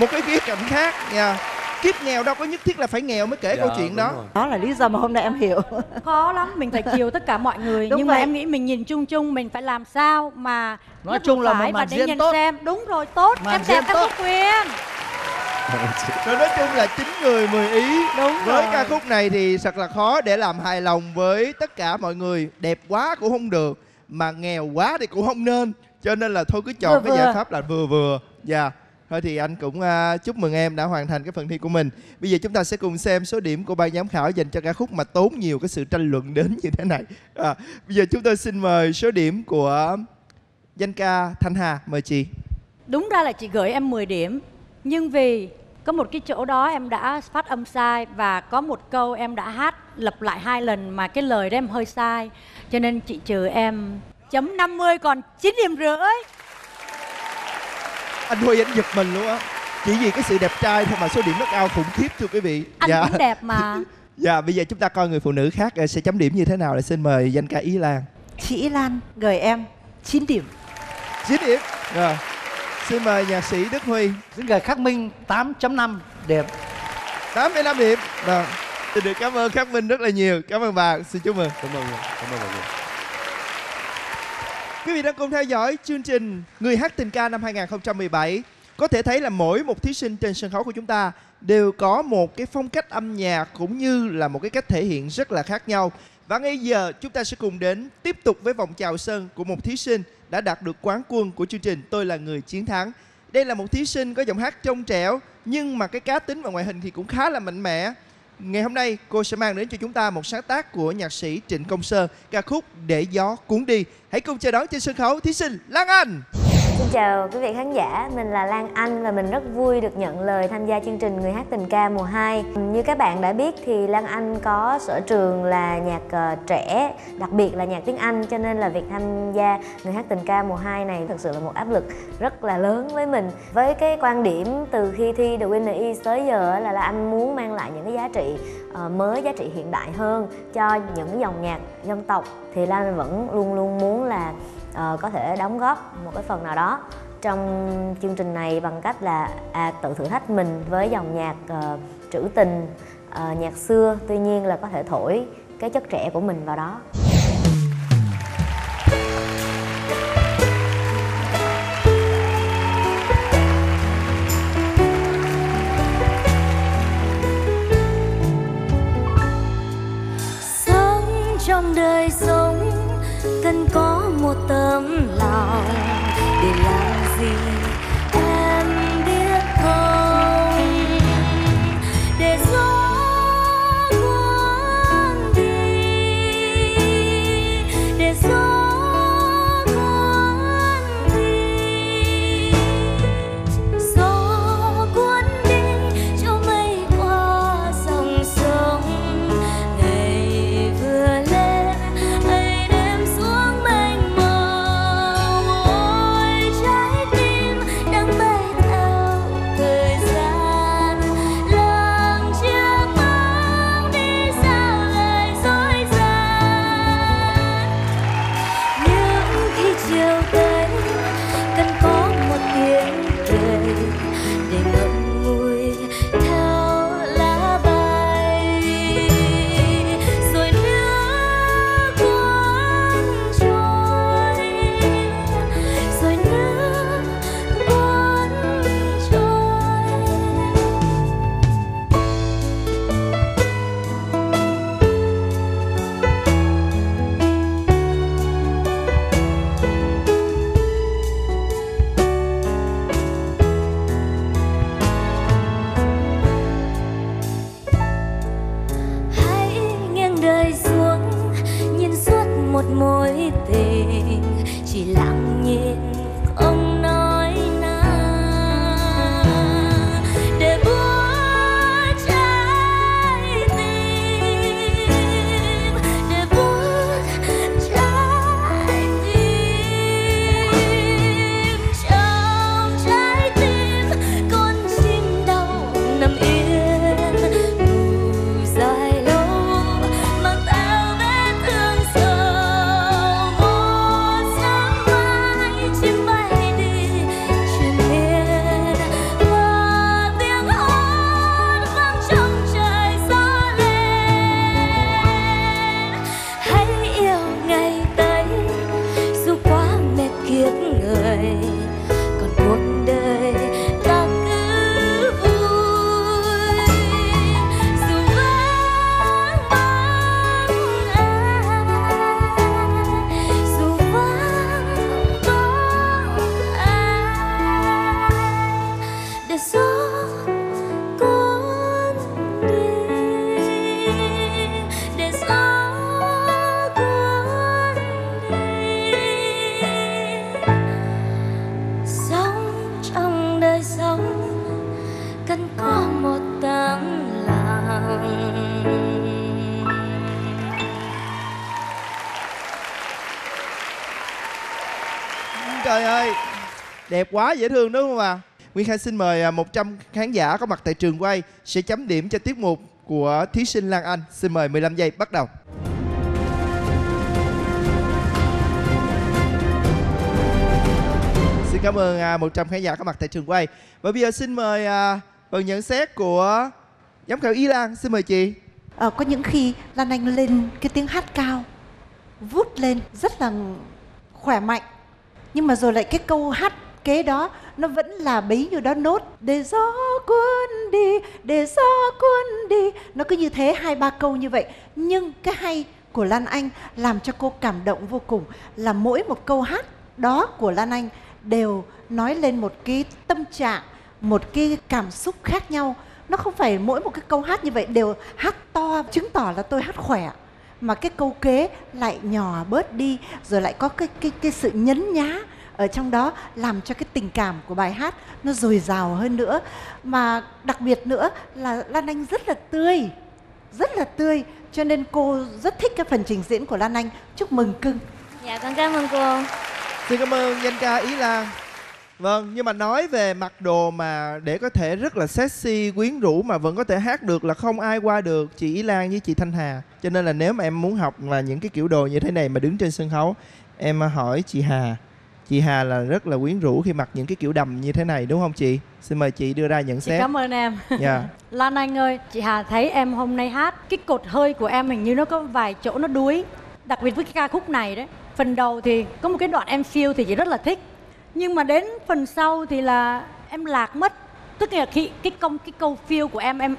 Một cái khía cạnh khác nha. Kiếp nghèo đâu có nhất thiết là phải nghèo mới kể câu chuyện đó. Đó là lý do mà hôm nay em hiểu. Khó lắm, mình phải chiều tất cả mọi người. Nhưng mà em nghĩ mình nhìn chung chung mình phải làm sao mà nói chung là một màn diễn tốt. Đúng rồi, tốt, em đẹp em có quyền. Rồi nói chung là 9 người 10 ý. Đúng với rồi. Ca khúc này thì thật là khó để làm hài lòng với tất cả mọi người. Đẹp quá cũng không được, mà nghèo quá thì cũng không nên. Cho nên là thôi cứ chọn cái giải pháp là vừa vừa. Dạ thôi thì anh cũng chúc mừng em đã hoàn thành cái phần thi của mình. Bây giờ chúng ta sẽ cùng xem số điểm của ban giám khảo dành cho ca khúc mà tốn nhiều cái sự tranh luận đến như thế này. Bây giờ chúng tôi xin mời số điểm của danh ca Thanh Hà. Mời chị. Đúng ra là chị gửi em 10 điểm. Nhưng vì có một cái chỗ đó em đã phát âm sai, và có một câu em đã hát lặp lại 2 lần mà cái lời đó em hơi sai, cho nên chị trừ em chấm 50 còn 9 điểm rưỡi. Anh Huy anh giật mình luôn á, chỉ vì cái sự đẹp trai thôi mà số điểm nó cao khủng khiếp thưa quý vị. Anh cũng đẹp mà. Dạ bây giờ chúng ta coi người phụ nữ khác sẽ chấm điểm như thế nào. Để xin mời danh ca Ý Lan. Chị Ý Lan gửi em 9 điểm. 9 điểm rồi. Xin mời nhạc sĩ Đức Huy. Xin gửi Khắc Minh 8.5 điểm. 8.5 điểm. Vâng. Xin được cảm ơn Khắc Minh rất là nhiều. Cảm ơn bà. Xin chúc mừng. Cảm ơn. Cảm ơn mọi người. Quý vị đang cùng theo dõi chương trình Người Hát Tình Ca năm 2017. Có thể thấy là mỗi một thí sinh trên sân khấu của chúng ta đều có một cái phong cách âm nhạc cũng như là một cái cách thể hiện rất là khác nhau. Và ngay giờ chúng ta sẽ cùng đến tiếp tục với vòng chào sân của một thí sinh đã đạt được quán quân của chương trình Tôi Là Người Chiến Thắng. Đây là một thí sinh có giọng hát trong trẻo, nhưng mà cái cá tính và ngoại hình thì cũng khá là mạnh mẽ. Ngày hôm nay cô sẽ mang đến cho chúng ta một sáng tác của nhạc sĩ Trịnh Công Sơn, ca khúc Để Gió Cuốn Đi. Hãy cùng chào đón trên sân khấu thí sinh Lan Anh. Xin chào quý vị khán giả, mình là Lan Anh và mình rất vui được nhận lời tham gia chương trình Người Hát Tình Ca mùa 2. Như các bạn đã biết thì Lan Anh có sở trường là nhạc trẻ, đặc biệt là nhạc tiếng Anh, cho nên là việc tham gia Người Hát Tình Ca mùa 2 này thực sự là một áp lực rất là lớn với mình. Với cái quan điểm từ khi thi The Winner Is tới giờ là anh muốn mang lại những cái giá trị mới, giá trị hiện đại hơn cho những dòng nhạc dân tộc, thì Lan vẫn luôn luôn muốn là có thể đóng góp một cái phần nào đó trong chương trình này bằng cách là tự thử thách mình với dòng nhạc trữ tình, nhạc xưa, tuy nhiên là có thể thổi cái chất trẻ của mình vào đó. Sống trong đời sống cần có một tấm lòng, để làm gì em biết không, để gió cuốn đi, để gió cuốn đi, gió cuốn đi cho mây qua dòng sông, ngày vừa lên trời ơi, đẹp quá, dễ thương đúng không ạ? Nguyên Khang xin mời 100 khán giả có mặt tại trường quay sẽ chấm điểm cho tiết mục của thí sinh Lan Anh. Xin mời 15 giây bắt đầu. Xin cảm ơn 100 khán giả có mặt tại trường quay. Và bây giờ xin mời phần nhận xét của giám khảo Ý Lan. Xin mời chị. Có những khi Lan Anh lên cái tiếng hát cao, vút lên rất là khỏe mạnh, nhưng mà rồi lại cái câu hát kế đó nó vẫn là bấy nhiêu đó nốt, để gió cuốn đi, để gió cuốn đi, nó cứ như thế 2-3 câu như vậy. Nhưng cái hay của Lan Anh làm cho cô cảm động vô cùng là mỗi một câu hát đó của Lan Anh đều nói lên một cái tâm trạng, một cái cảm xúc khác nhau. Nó không phải mỗi một cái câu hát như vậy đều hát to chứng tỏ là tôi hát khỏe, mà cái câu kế lại nhỏ bớt đi, rồi lại có cái sự nhấn nhá ở trong đó, làm cho cái tình cảm của bài hát nó dồi dào hơn nữa. Mà đặc biệt nữa là Lan Anh rất là tươi, rất là tươi, cho nên cô rất thích cái phần trình diễn của Lan Anh. Chúc mừng cưng. Dạ con cảm ơn cô. Xin cảm ơn danh ca Ý Lan. Vâng, nhưng mà nói về mặc đồ mà để có thể rất là sexy, quyến rũ mà vẫn có thể hát được là không ai qua được chị Ý Lan với chị Thanh Hà. Cho nên là nếu mà em muốn học là những cái kiểu đồ như thế này mà đứng trên sân khấu, em hỏi chị Hà. Chị Hà là rất là quyến rũ khi mặc những cái kiểu đầm như thế này đúng không chị? Xin mời chị đưa ra nhận xét. Chị cảm ơn em. Yeah. Lan Anh ơi, chị Hà thấy em hôm nay hát, cái cột hơi của em hình như nó có vài chỗ nó đuối. Đặc biệt với cái ca khúc này đấy. Phần đầu thì có một cái đoạn em feel thì chị rất là thích. Nhưng mà đến phần sau thì là em lạc mất. Tức là khi cái câu feel của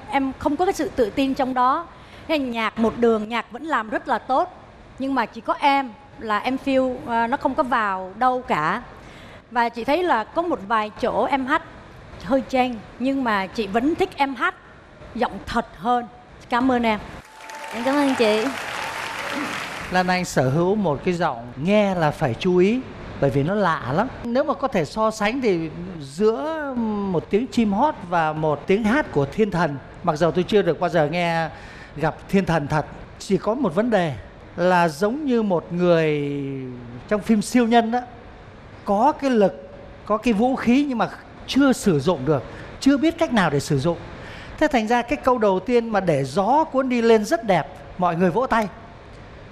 em không có cái sự tự tin trong đó. Nên nhạc một đường, nhạc vẫn làm rất là tốt, nhưng mà chỉ có em là em feel nó không có vào đâu cả. Và chị thấy là có một vài chỗ em hát hơi chênh, nhưng mà chị vẫn thích em hát giọng thật hơn. Cảm ơn em. Em cảm ơn chị. Lan Anh sở hữu một cái giọng nghe là phải chú ý, bởi vì nó lạ lắm. Nếu mà có thể so sánh thì giữa một tiếng chim hót và một tiếng hát của thiên thần, mặc dù tôi chưa được bao giờ nghe gặp thiên thần thật, chỉ có một vấn đề là giống như một người trong phim siêu nhân đó, có cái lực, có cái vũ khí nhưng mà chưa sử dụng được, chưa biết cách nào để sử dụng. Thế thành ra cái câu đầu tiên mà để gió cuốn đi lên rất đẹp, mọi người vỗ tay.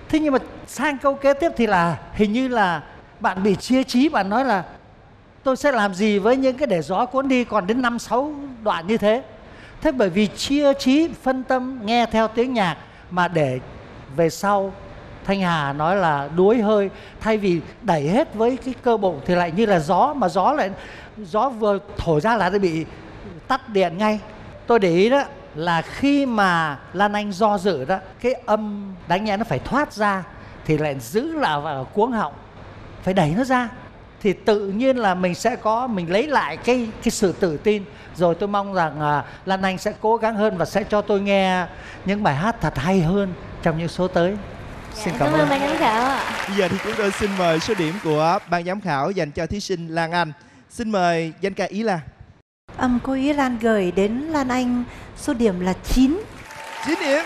Thế nhưng mà sang câu kế tiếp thì là hình như là bạn bị chia trí, bạn nói là tôi sẽ làm gì với những cái để gió cuốn đi còn đến 5-6 đoạn như thế. Thế bởi vì chia trí, phân tâm nghe theo tiếng nhạc mà để về sau Thanh Hà nói là đuối hơi, thay vì đẩy hết với cái cơ bụng thì lại như là gió, mà gió vừa thổi ra là đã bị tắt điện ngay. Tôi để ý đó là khi mà Lan Anh do dự đó, cái âm đánh nhẹ nó phải thoát ra thì lại giữ là vào cuống họng, phải đẩy nó ra thì tự nhiên là mình sẽ có, mình lấy lại cái sự tự tin. Rồi tôi mong rằng Lan Anh sẽ cố gắng hơn và sẽ cho tôi nghe những bài hát thật hay hơn trong những số tới. Dạ, xin cảm ơn ban giám khảo. Bây giờ thì chúng tôi xin mời số điểm của ban giám khảo dành cho thí sinh Lan Anh. Xin mời danh ca Ý Lan. Cô Ý Lan gửi đến Lan Anh số điểm là 9. 9 điểm.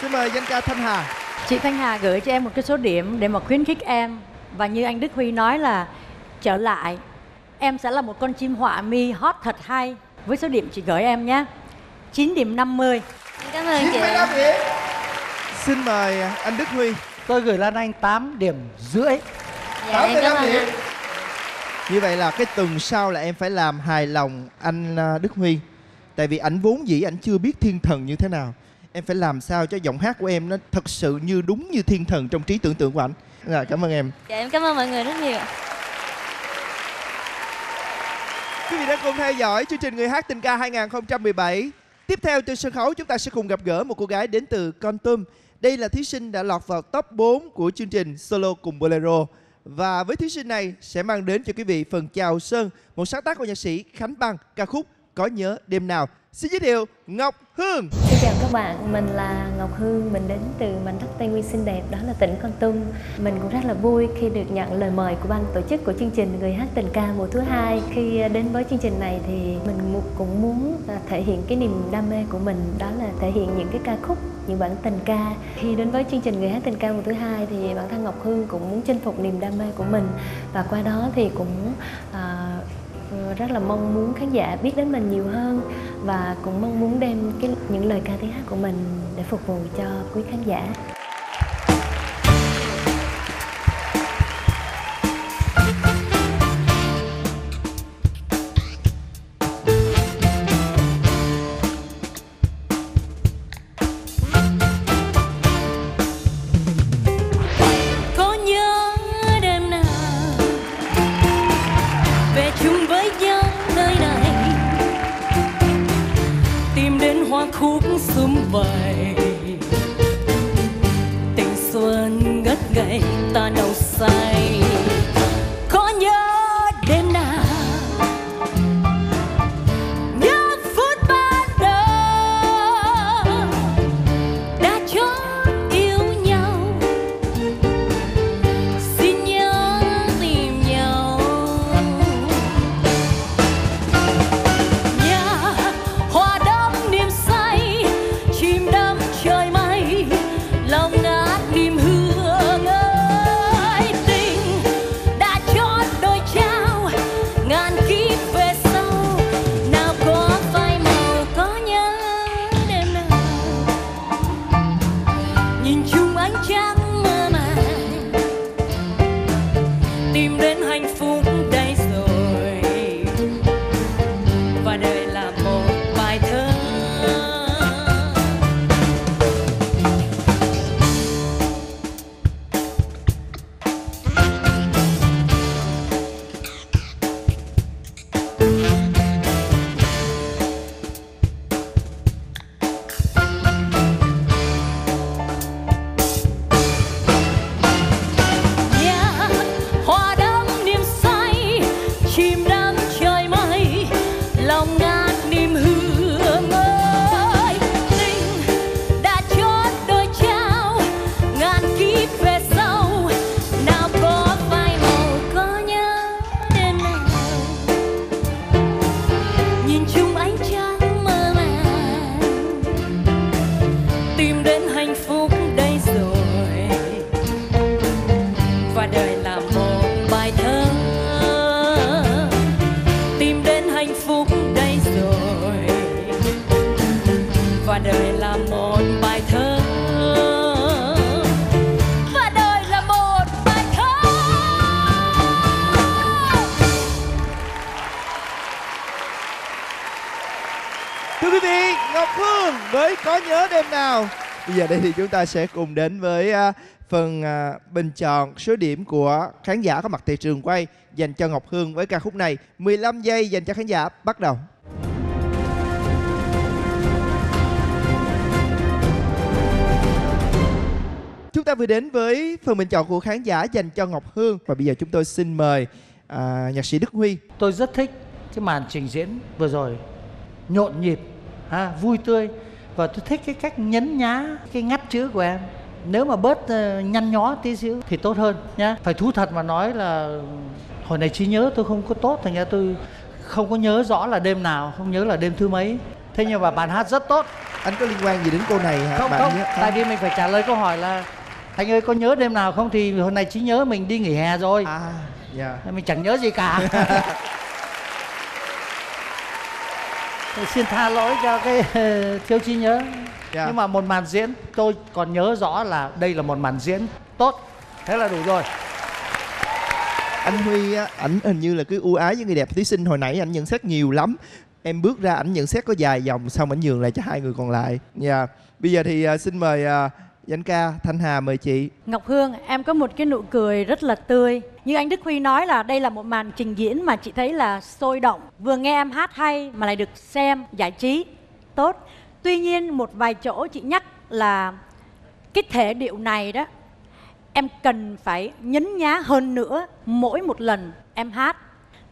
Xin mời danh ca Thanh Hà. Chị Thanh Hà gửi cho em một cái số điểm để mà khuyến khích em. Và như anh Đức Huy nói là trở lại, em sẽ là một con chim họa mi hót thật hay với số điểm chị gửi em nhé. 9 điểm 50. Cảm ơn chị. Xin mời anh Đức Huy. Tôi gửi Lan Anh 8 điểm rưỡi. Dạ, 8 điểm. Như vậy là cái tuần sau là em phải làm hài lòng anh Đức Huy. Tại vì ảnh vốn dĩ ảnh chưa biết thiên thần như thế nào. Em phải làm sao cho giọng hát của em nó thật sự như đúng như thiên thần trong trí tưởng tượng của ảnh. Rồi, cảm ơn em. Dạ, em cảm ơn mọi người rất nhiều. Quý vị đã cùng theo dõi chương trình Người Hát Tình Ca 2017. Tiếp theo trên sân khấu chúng ta sẽ cùng gặp gỡ một cô gái đến từ Kon Tum. Đây là thí sinh đã lọt vào top 4 của chương trình Solo cùng Bolero. Và với thí sinh này sẽ mang đến cho quý vị phần chào sân, một sáng tác của nhạc sĩ Khánh Băng, ca khúc Có Nhớ Đêm Nào. Xin giới thiệu Ngọc Hương. Xin chào các bạn, mình là Ngọc Hương, mình đến từ mảnh đất Tây Nguyên xinh đẹp, đó là tỉnh Kon Tum. Mình cũng rất là vui khi được nhận lời mời của ban tổ chức của chương trình Người Hát Tình Ca mùa thứ 2. Khi đến với chương trình này thì mình cũng muốn thể hiện cái niềm đam mê của mình, đó là thể hiện những cái ca khúc, những bản tình ca. Khi đến với chương trình Người Hát Tình Ca mùa thứ 2 thì bản thân Ngọc Hương cũng muốn chinh phục niềm đam mê của mình, và qua đó thì cũng rất là mong muốn khán giả biết đến mình nhiều hơn, và cũng mong muốn đem những lời ca tiếng hát của mình để phục vụ cho quý khán giả. Bây giờ đây thì chúng ta sẽ cùng đến với phần bình chọn số điểm của khán giả có mặt tại trường quay dành cho Ngọc Hương với ca khúc này. 15 giây dành cho khán giả, bắt đầu. Chúng ta vừa đến với phần bình chọn của khán giả dành cho Ngọc Hương, và bây giờ chúng tôi xin mời nhạc sĩ Đức Huy. Tôi rất thích cái màn trình diễn vừa rồi, nhộn nhịp, vui tươi. Và tôi thích cái cách nhấn nhá, cái ngắt chữ của em. Nếu mà bớt nhăn nhó tí xíu thì tốt hơn nhá. Phải thú thật mà nói là hồi này trí nhớ tôi không có tốt, thành ra tôi không có nhớ rõ là đêm nào, không nhớ là đêm thứ mấy. Thế nhưng mà bạn hát rất tốt. Anh có liên quan gì đến cô này hả? Không, bạn không, tại vì mình phải trả lời câu hỏi là anh ơi có nhớ đêm nào không, thì hồi này trí nhớ mình đi nghỉ hè rồi. Mình chẳng nhớ gì cả. Xin tha lỗi cho cái thiếu trí nhớ. Nhưng mà một màn diễn tôi còn nhớ rõ là đây là một màn diễn tốt. Thế là đủ rồi. Anh Huy, ảnh hình như là cứ ưu ái với người đẹp thí sinh hồi nãy, ảnh nhận xét nhiều lắm. Em bước ra ảnh nhận xét có vài dòng, xong ảnh nhường lại cho hai người còn lại. Bây giờ thì xin mời danh ca Thanh Hà, mời chị. Ngọc Hương, em có một cái nụ cười rất là tươi. Như anh Đức Huy nói là đây là một màn trình diễn mà chị thấy là sôi động. Vừa nghe em hát hay mà lại được xem, giải trí, tốt. Tuy nhiên một vài chỗ chị nhắc là cái thể điệu này đó, em cần phải nhấn nhá hơn nữa mỗi một lần em hát.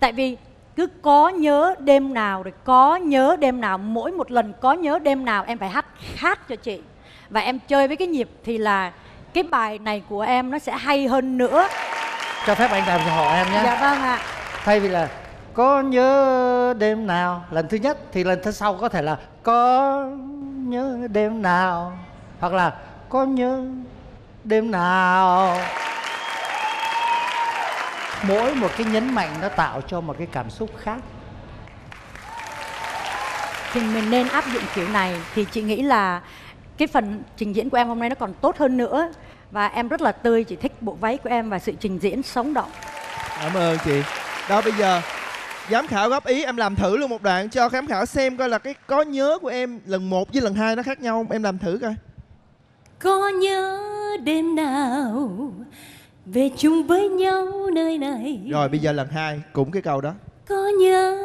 Tại vì cứ có nhớ đêm nào rồi có nhớ đêm nào, mỗi một lần có nhớ đêm nào em phải hát hát cho chị. Và em chơi với cái nhịp thì là cái bài này của em nó sẽ hay hơn nữa. Cho phép anh làm cho họ em nhé. Dạ vâng ạ. Thay vì là có nhớ đêm nào lần thứ nhất thì lần thứ sau có thể là có nhớ đêm nào, hoặc là có nhớ đêm nào. Mỗi một cái nhấn mạnh nó tạo cho một cái cảm xúc khác. Thì mình nên áp dụng kiểu này. Thì chị nghĩ là cái phần trình diễn của em hôm nay nó còn tốt hơn nữa. Và em rất là tươi, chị thích bộ váy của em và sự trình diễn sống động. Cảm ơn chị. Đó, bây giờ giám khảo góp ý em làm thử luôn một đoạn cho giám khảo xem coi là cái có nhớ của em lần 1 với lần 2 nó khác nhau không. Em làm thử coi. Có nhớ đêm nào về chung với nhau nơi này. Rồi bây giờ lần 2 cũng cái câu đó. Có nhớ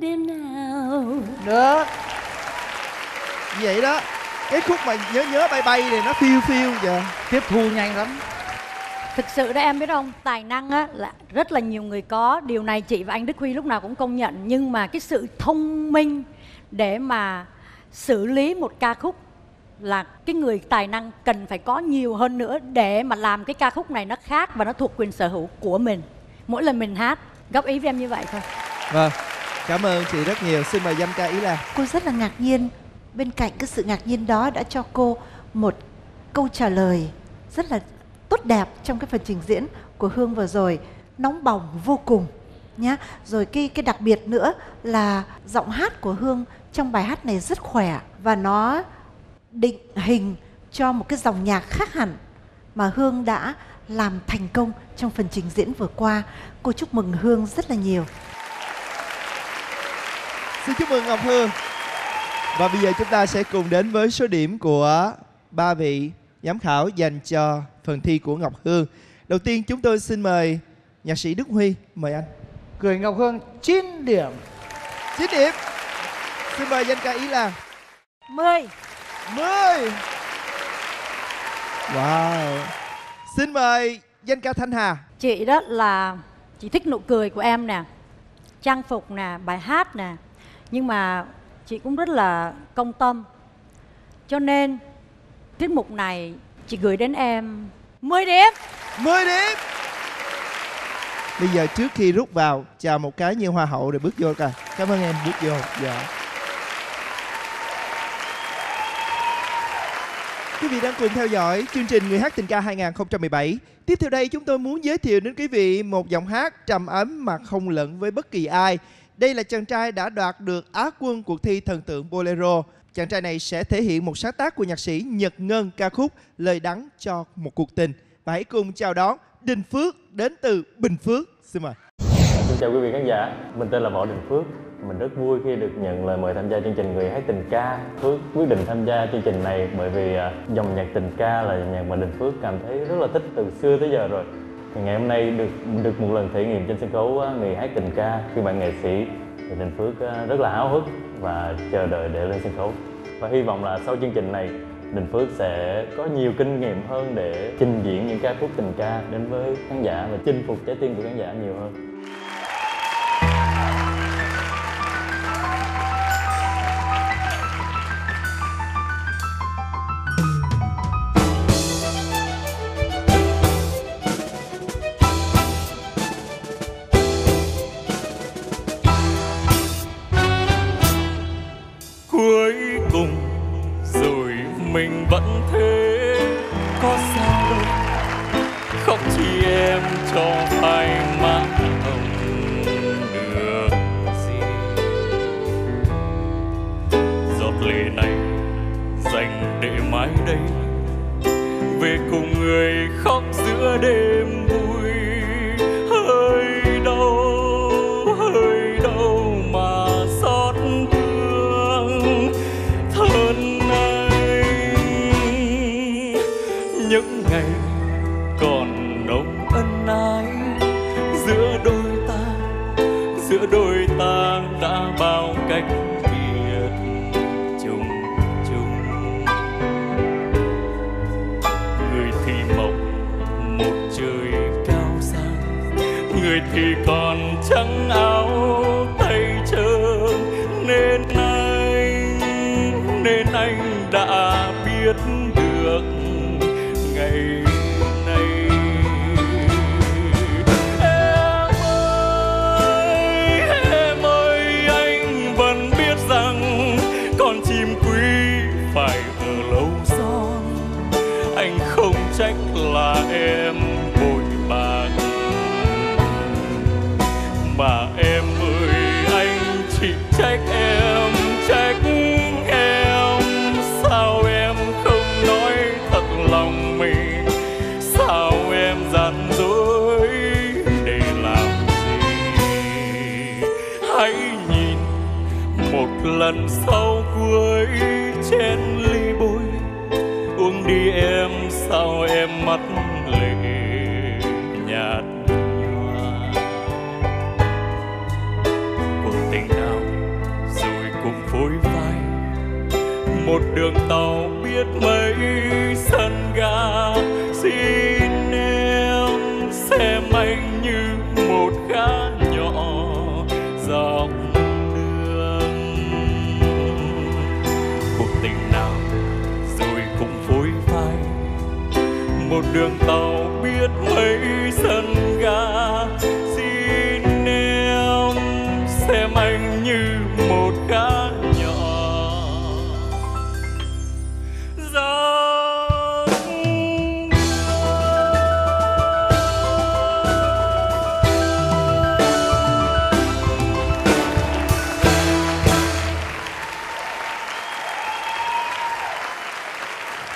đêm nào. Được. Vậy đó. Cái khúc mà nhớ bay bay này nó phiêu phiêu giờ. Tiếp thu nhanh lắm. Thực sự đó em biết không, tài năng á, là rất là nhiều người có. Điều này chị và anh Đức Huy lúc nào cũng công nhận. Nhưng mà cái sự thông minh để mà xử lý một ca khúc là cái người tài năng cần phải có nhiều hơn nữa, để mà làm cái ca khúc này nó khác và nó thuộc quyền sở hữu của mình. Mỗi lần mình hát, góp ý với em như vậy thôi. Vâng, cảm ơn chị rất nhiều. Xin mời giám ca Ý Lan. Cô rất là ngạc nhiên. Bên cạnh cái sự ngạc nhiên đó đã cho cô một câu trả lời rất là tốt đẹp trong cái phần trình diễn của Hương vừa rồi. Nóng bỏng vô cùng nhá. Rồi cái đặc biệt nữa là giọng hát của Hương trong bài hát này rất khỏe. Và nó định hình cho một cái dòng nhạc khác hẳn mà Hương đã làm thành công trong phần trình diễn vừa qua. Cô chúc mừng Hương rất là nhiều. Xin chúc mừng Ngọc Hương. Và bây giờ chúng ta sẽ cùng đến với số điểm của 3 vị giám khảo dành cho phần thi của Ngọc Hương. Đầu tiên chúng tôi xin mời nhạc sĩ Đức Huy. Mời anh. Gửi Ngọc Hương 9 điểm. 9 điểm. Xin mời danh ca Ý Lan. 10. 10. Wow. Xin mời danh ca Thanh Hà. Chị đó là chị thích nụ cười của em nè, trang phục nè, bài hát nè. Nhưng mà chị cũng rất là công tâm. Cho nên tiết mục này chị gửi đến em 10 điểm. 10 điểm. Bây giờ trước khi rút vào, chào một cái như hoa hậu rồi bước vô coi. Cảm ơn em, bước vô. Dạ. Quý vị đang cùng theo dõi chương trình Người Hát Tình Ca 2017. Tiếp theo đây chúng tôi muốn giới thiệu đến quý vị một giọng hát trầm ấm mà không lẫn với bất kỳ ai. Đây là chàng trai đã đoạt được Á quân cuộc thi Thần Tượng Bolero. Chàng trai này sẽ thể hiện một sáng tác của nhạc sĩ Nhật Ngân ca khúc Lời Đắng Cho Một Cuộc Tình. Và hãy cùng chào đón Đình Phước đến từ Bình Phước. Xin mời. Xin chào quý vị khán giả, mình tên là Võ Đình Phước. Mình rất vui khi được nhận lời mời tham gia chương trình Người Hát Tình Ca. Phước quyết định tham gia chương trình này bởi vì dòng nhạc tình ca là dòng nhạc mà Đình Phước cảm thấy rất là thích từ xưa tới giờ rồi. Thì ngày hôm nay được một lần thể nghiệm trên sân khấu Người Hát Tình Ca khi bạn nghệ sĩ, thì Đình Phước rất là háo hức và chờ đợi để lên sân khấu. Và hy vọng là sau chương trình này, Đình Phước sẽ có nhiều kinh nghiệm hơn để trình diễn những ca khúc tình ca đến với khán giả và chinh phục trái tim của khán giả nhiều hơn. Người thì còn trắng áo lần sau cuối trên ly bôi, uống đi em sao em mắt lệ nhạt nhòa. Cuộc tình nào rồi cùng phối vai, một đường tàu biết mấy sân ga. Xin em xem anh như một gã nhỏ dọc đường. Cuộc tình nào rồi cũng phối phai, một đường tàu biết mấy sân ga. Xin em xem anh như một gã nhỏ dọc.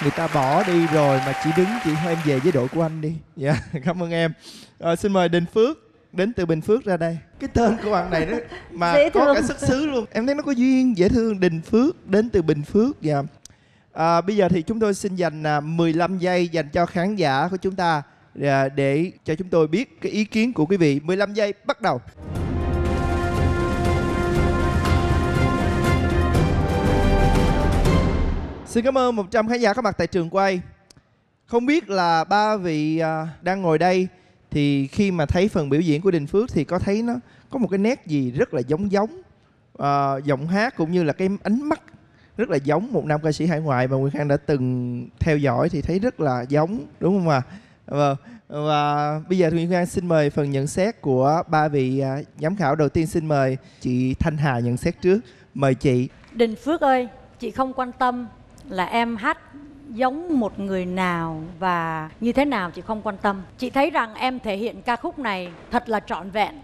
Người ta bỏ đi rồi mà chỉ đứng, chị thôi em về với đội của anh đi. Dạ, yeah, cảm ơn em. Xin mời Đình Phước, đến từ Bình Phước ra đây. Cái tên của bạn này đó mà có cả xuất xứ luôn. Em thấy nó có duyên, dễ thương. Đình Phước, đến từ Bình Phước. Dạ. Bây giờ thì chúng tôi xin dành 15 giây dành cho khán giả của chúng ta để cho chúng tôi biết cái ý kiến của quý vị. 15 giây bắt đầu. Xin cảm ơn 100 khán giả có mặt tại trường quay. Không biết là ba vị đang ngồi đây thì khi mà thấy phần biểu diễn của Đình Phước thì có thấy nó có một cái nét gì rất là giống giọng hát cũng như là cái ánh mắt rất là giống một nam ca sĩ hải ngoại mà Nguyên Khang đã từng theo dõi thì thấy rất là giống, đúng không ạ? Và bây giờ Nguyên Khang xin mời phần nhận xét của ba vị giám khảo. Đầu tiên xin mời chị Thanh Hà nhận xét trước. Mời chị. Đình Phước ơi, chị không quan tâm là em hát giống một người nào và như thế nào, chị không quan tâm. Chị thấy rằng em thể hiện ca khúc này thật là trọn vẹn.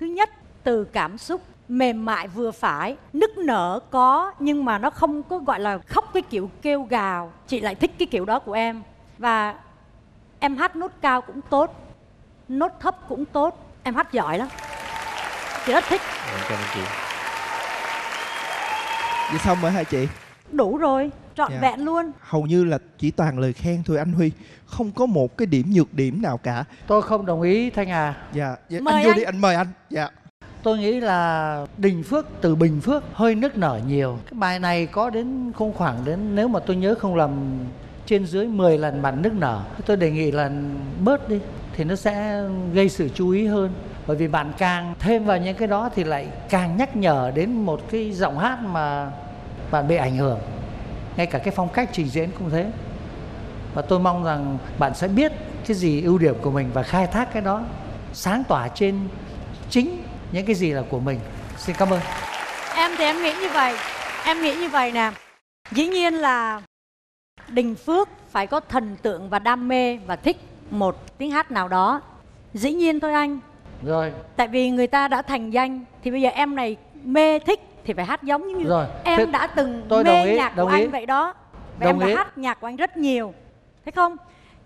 Thứ nhất, từ cảm xúc mềm mại vừa phải, nức nở có nhưng mà nó không có gọi là khóc cái kiểu kêu gào. Chị lại thích cái kiểu đó của em. Và em hát nốt cao cũng tốt, nốt thấp cũng tốt. Em hát giỏi lắm. Chị rất thích. Cảm ơn chị. Vậy xong rồi hả chị? Đủ rồi, trọn vẹn luôn. Hầu như là chỉ toàn lời khen thôi anh Huy, không có một cái điểm nhược điểm nào cả. Tôi không đồng ý Thanh Hà. Dạ, dạ. Anh vô đi, anh mời anh. Dạ. Tôi nghĩ là Đình Phước từ Bình Phước hơi nức nở nhiều. Cái bài này có đến không khoảng đến, nếu mà tôi nhớ không lầm, trên dưới 10 lần bạn nức nở. Tôi đề nghị là bớt đi thì nó sẽ gây sự chú ý hơn. Bởi vì bạn càng thêm vào những cái đó thì lại càng nhắc nhở đến một cái giọng hát mà bạn bị ảnh hưởng. Ngay cả cái phong cách trình diễn cũng thế. Và tôi mong rằng bạn sẽ biết cái gì ưu điểm của mình và khai thác cái đó, sáng tỏa trên chính những cái gì là của mình. Xin cảm ơn. Em thì em nghĩ như vậy. Em nghĩ như vậy nè. Dĩ nhiên là Đình Phước phải có thần tượng và đam mê và thích một tiếng hát nào đó. Dĩ nhiên thôi anh. Rồi. Tại vì người ta đã thành danh thì bây giờ em này mê thích thì phải hát giống như rồi. Em thế đã từng mê nhạc của anh vậy đó. Và em đã hát nhạc của anh rất nhiều. Thấy không?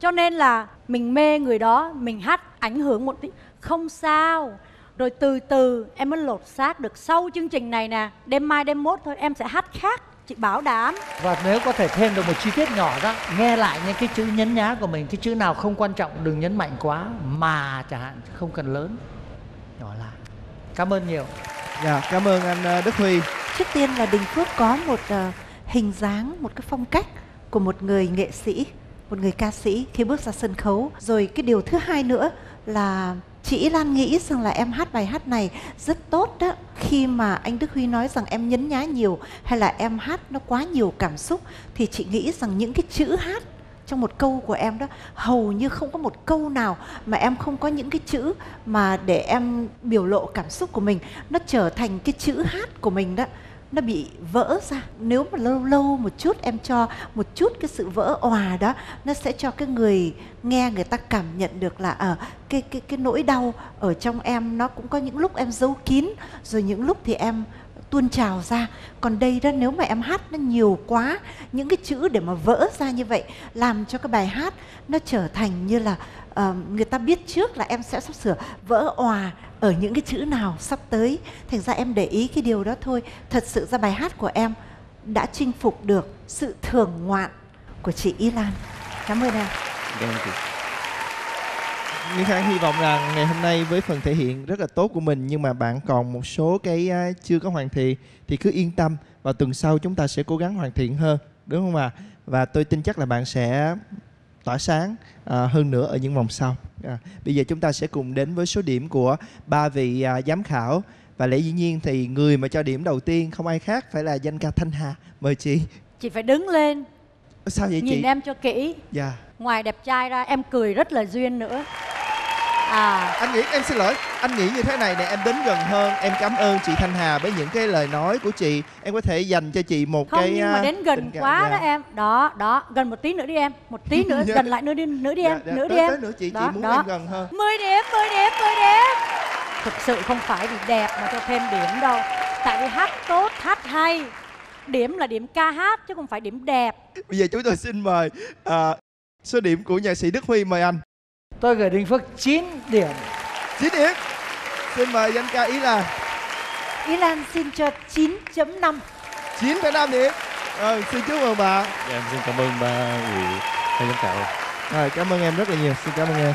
Cho nên là mình mê người đó, mình hát ảnh hưởng một tí. Không sao. Rồi từ từ em mới lột xác được. Sau chương trình này nè, đêm mai đêm mốt thôi em sẽ hát khác. Chị bảo đảm. Và nếu có thể thêm được một chi tiết nhỏ đó, nghe lại những cái chữ nhấn nhá của mình. Cái chữ nào không quan trọng, đừng nhấn mạnh quá. Mà chẳng hạn, không cần lớn, nhỏ lại. Cảm ơn nhiều. Dạ, cảm ơn anh Đức Huy. Trước tiên là Đình Phước có một hình dáng, một cái phong cách của một người nghệ sĩ, một người ca sĩ khi bước ra sân khấu. Rồi cái điều thứ hai nữa là chị Ý Lan nghĩ rằng là em hát bài hát này rất tốt đó. Khi mà anh Đức Huy nói rằng em nhấn nhá nhiều hay là em hát nó quá nhiều cảm xúc, thì chị nghĩ rằng những cái chữ hát trong một câu của em đó, hầu như không có một câu nào mà em không có những cái chữ mà để em biểu lộ cảm xúc của mình. Nó trở thành cái chữ hát của mình đó, nó bị vỡ ra. Nếu mà lâu lâu một chút em cho một chút cái sự vỡ òa đó, nó sẽ cho cái người nghe, người ta cảm nhận được là cái nỗi đau ở trong em. Nó cũng có những lúc em giấu kín, rồi những lúc thì em tuôn trào ra. Còn đây đó, nếu mà em hát nó nhiều quá, những cái chữ để mà vỡ ra như vậy, làm cho cái bài hát nó trở thành như là người ta biết trước là em sẽ sắp sửa vỡ òa, ở những cái chữ nào sắp tới. Thành ra em để ý cái điều đó thôi. Thật sự ra bài hát của em đã chinh phục được sự thưởng ngoạn của chị Ý Lan. Cảm ơn em. Nguyễn Khánh hy vọng rằng ngày hôm nay với phần thể hiện rất là tốt của mình, nhưng mà bạn còn một số cái chưa có hoàn thiện, thì cứ yên tâm, và tuần sau chúng ta sẽ cố gắng hoàn thiện hơn, đúng không ạ? Và tôi tin chắc là bạn sẽ tỏa sáng hơn nữa ở những vòng sau. Bây giờ chúng ta sẽ cùng đến với số điểm của ba vị giám khảo, và lẽ dĩ nhiên thì người mà cho điểm đầu tiên không ai khác phải là danh ca Thanh Hà. Mời chị. Chị phải đứng lên. Sao vậy chị? Nhìn em cho kỹ. Dạ. Ngoài đẹp trai ra em cười rất là duyên nữa. Anh nghĩ, em xin lỗi, anh nghĩ như thế này nè, em đến gần hơn. Em cảm ơn chị Thanh Hà với những cái lời nói của chị. Em có thể dành cho chị một không, cái nhưng mà đến gần quá dạ. Đó em. Đó, đó, gần một tí nữa đi em. Một tí nữa, gần lại nữa đi em dạ, dạ. Nữa tới, đi em. Tới nữa chị, đó, chị muốn đó. Em gần hơn. 10 điểm, 10 điểm, 10 điểm. Thực sự không phải vì đẹp mà cho thêm điểm đâu. Tại vì hát tốt, hát hay. Điểm là điểm ca hát chứ không phải điểm đẹp. Bây giờ chúng tôi xin mời số điểm của nhạc sĩ Đức Huy, mời anh. Tôi gửi Đình Phước 9 điểm. 9 điểm. Xin mời danh ca Ý Lan. Ý Lan xin cho 9.5. 9.5 điểm. Xin chúc mừng bà. Dạ, em xin cảm ơn ba vị giám khảo. Rồi, cảm ơn em rất là nhiều. Xin cảm ơn em.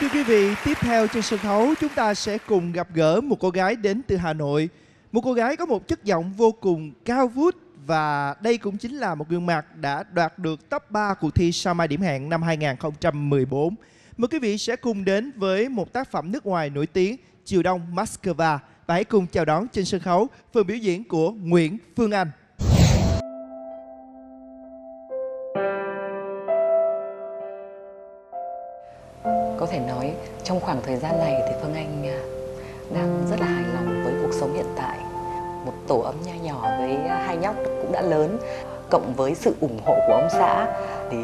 Thưa quý vị, tiếp theo trên sân khấu chúng ta sẽ cùng gặp gỡ một cô gái đến từ Hà Nội. Một cô gái có một chất giọng vô cùng cao vút. Và đây cũng chính là một gương mặt đã đoạt được top 3 cuộc thi Sao Mai Điểm Hẹn năm 2014. Mời quý vị sẽ cùng đến với một tác phẩm nước ngoài nổi tiếng, Chiều Đông Moscow. Và hãy cùng chào đón trên sân khấu phần biểu diễn của Nguyễn Phương Anh. Có thể nói trong khoảng thời gian này thì Phương Anh đang rất là hài lòng với cuộc sống hiện tại. Một tổ ấm nho nhỏ với hai nhóc cũng đã lớn, cộng với sự ủng hộ của ông xã, thì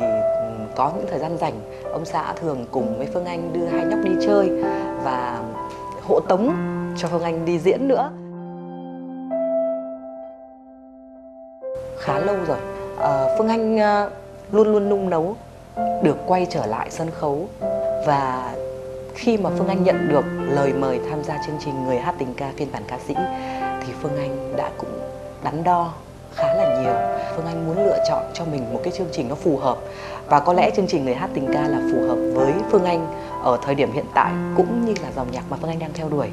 có những thời gian rảnh ông xã thường cùng với Phương Anh đưa hai nhóc đi chơi và hộ tống cho Phương Anh đi diễn nữa. Khá lâu rồi Phương Anh luôn luôn nung nấu được quay trở lại sân khấu, và khi mà Phương Anh nhận được lời mời tham gia chương trình Người Hát Tình Ca phiên bản ca sĩ thì Phương Anh đã cũng đắn đo khá là nhiều. Phương Anh muốn lựa chọn cho mình một cái chương trình nó phù hợp, và có lẽ chương trình Người Hát Tình Ca là phù hợp với Phương Anh ở thời điểm hiện tại cũng như là dòng nhạc mà Phương Anh đang theo đuổi.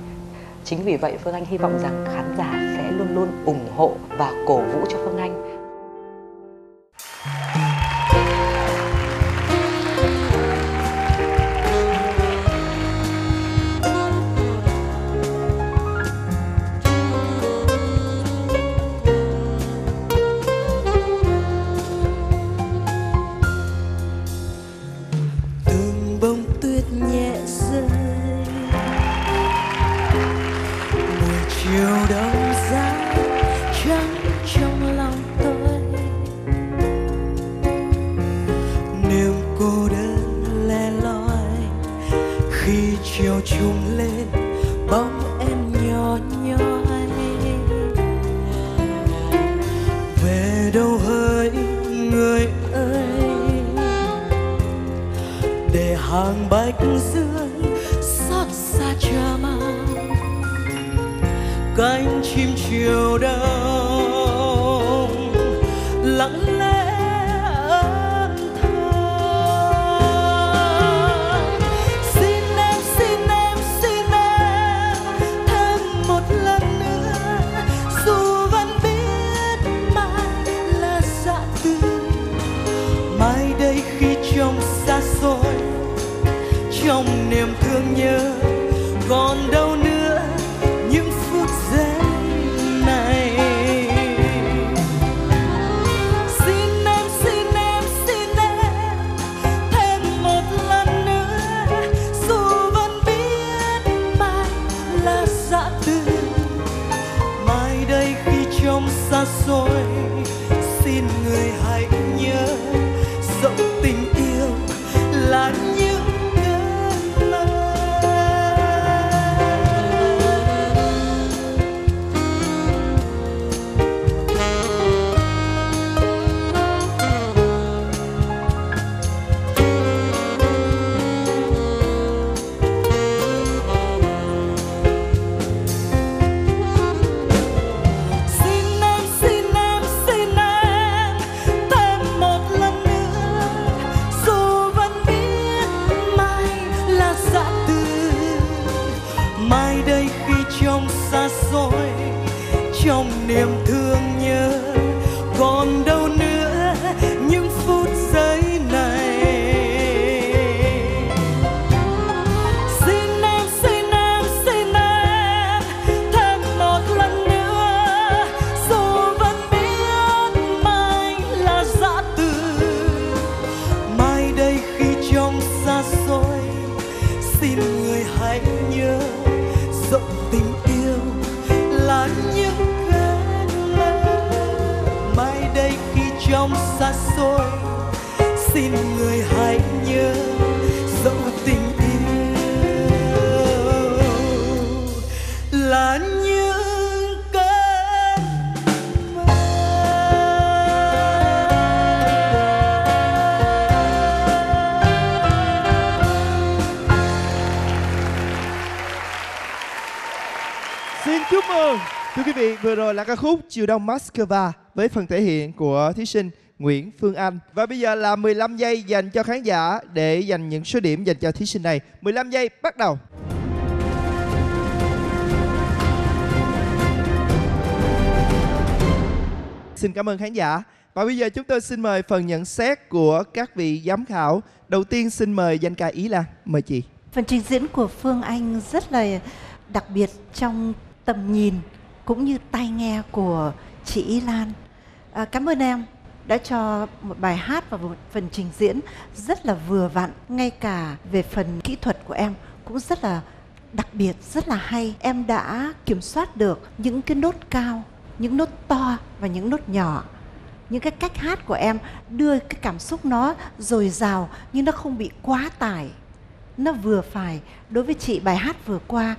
Chính vì vậy Phương Anh hy vọng rằng khán giả sẽ luôn luôn ủng hộ và cổ vũ cho Phương Anh. Là những cơn mơ niềm thương nhớ còn đâu nữa những phút giây này. Xin em, thêm một lần nữa, dù vẫn biết mai là giã từ. Mai đây khi trong xa xôi, xin người hãy nhớ rộng tình yêu là những cái lẽ. Mai đây khi trong xa xôi, xin người hãy nhớ dẫu tình yêu là những cái mơ. Xin chúc mừng. Thưa quý vị, vừa rồi là ca khúc Chiều Đông Moscow với phần thể hiện của thí sinh Nguyễn Phương Anh. Và bây giờ là 15 giây dành cho khán giả để dành những số điểm dành cho thí sinh này. 15 giây bắt đầu. Xin cảm ơn khán giả. Và bây giờ chúng tôi xin mời phần nhận xét của các vị giám khảo. Đầu tiên xin mời danh ca Ý Lan. Mời chị. Phần trình diễn của Phương Anh rất là đặc biệt trong tầm nhìn cũng như tai nghe của chị Ý Lan. Cảm ơn em đã cho một bài hát và một phần trình diễn rất là vừa vặn. Ngay cả về phần kỹ thuật của em cũng rất là đặc biệt, rất là hay. Em đã kiểm soát được những cái nốt cao, những nốt to và những nốt nhỏ. Những cái cách hát của em đưa cái cảm xúc nó dồi dào nhưng nó không bị quá tải, nó vừa phải. Đối với chị, bài hát vừa qua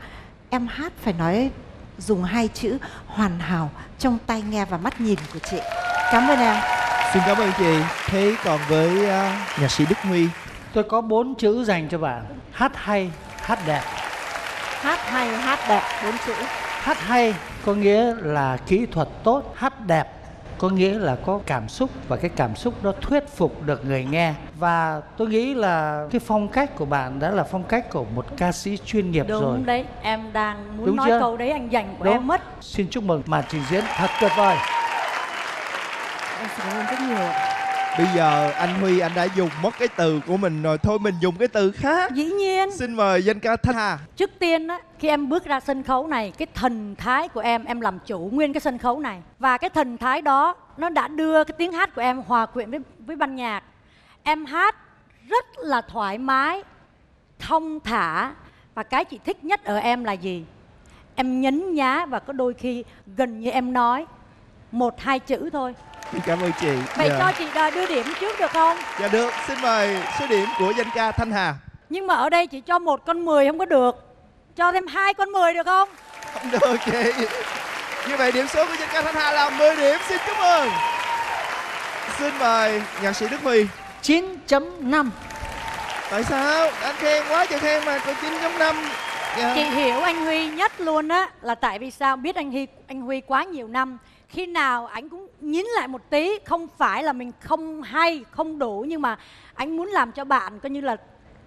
em hát phải nói dùng hai chữ hoàn hảo trong tai nghe và mắt nhìn của chị. Cảm ơn em. Xin cảm ơn chị. Thế còn với nhạc sĩ Đức Huy? Tôi có 4 chữ dành cho bạn. Hát hay, hát đẹp. Hát hay, hát đẹp, 4 chữ. Hát hay có nghĩa là kỹ thuật tốt. Hát đẹp có nghĩa là có cảm xúc, và cái cảm xúc đó thuyết phục được người nghe. Và tôi nghĩ là cái phong cách của bạn đã là phong cách của một ca sĩ chuyên nghiệp. Đúng rồi. Đúng đấy, em đang muốn nói câu đấy anh dành của em mất. Xin chúc mừng màn trình diễn thật tuyệt vời. Em xin cảm ơn rất nhiều. Bây giờ anh Huy anh đã dùng mất cái từ của mình rồi, thôi mình dùng cái từ khác. Dĩ nhiên. Xin mời danh ca Thanh Hà. Trước tiên á, khi em bước ra sân khấu này, cái thần thái của em làm chủ nguyên cái sân khấu này. Và cái thần thái đó nó đã đưa cái tiếng hát của em hòa quyện với ban nhạc. Em hát rất là thoải mái, thông thả. Và cái chị thích nhất ở em là gì? Em nhấn nhá và có đôi khi gần như em nói một hai chữ thôi. Cảm ơn chị. Vậy cho chị đưa điểm trước được không? Dạ được, xin mời số điểm của danh ca Thanh Hà. Nhưng mà ở đây chị cho 1 con 10 không có được. Cho thêm 2 con 10 được không? Không được chị. Như vậy điểm số của danh ca Thanh Hà là 10 điểm, xin chúc mừng. Xin mời nhạc sĩ Đức Huy. 9.5. Tại sao? Anh khen quá trời khen mà còn 9.5. Dạ. Chị hiểu anh Huy nhất luôn á. Là tại vì sao? Biết anh Huy quá nhiều năm, khi nào anh cũng nhín lại một tí. Không phải là mình không hay, không đủ, nhưng mà anh muốn làm cho bạn coi như là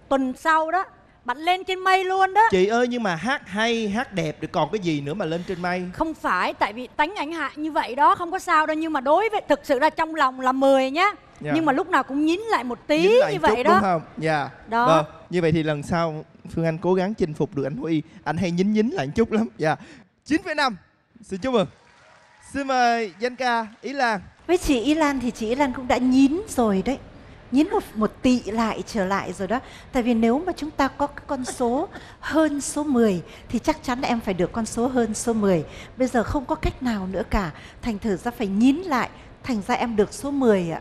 tuần sau đó bạn lên trên mây luôn đó. Chị ơi, nhưng mà hát hay, hát đẹp được còn cái gì nữa mà lên trên mây. Không phải, tại vì tánh ảnh hạ như vậy đó, không có sao đâu. Nhưng mà đối với thực sự là trong lòng là 10 nhá. Yeah. Nhưng mà lúc nào cũng nhín lại một tí lại như vậy chút, đó. Đúng không? Dạ. Đó. Vâng. Như vậy thì lần sau Phương Anh cố gắng chinh phục được anh Huy. Anh hay nhín lại một chút lắm. Dạ. 9,5. Xin chúc mừng. Xin mời danh ca Ý Lan. Với chị Ý Lan thì chị Ý Lan cũng đã nhín rồi đấy. Nhín một tị lại trở lại rồi đó. Tại vì nếu mà chúng ta có cái con số hơn số 10 thì chắc chắn là em phải được con số hơn số 10. Bây giờ không có cách nào nữa cả. Thành thử ra phải nhín lại. Thành ra em được số 10 ạ.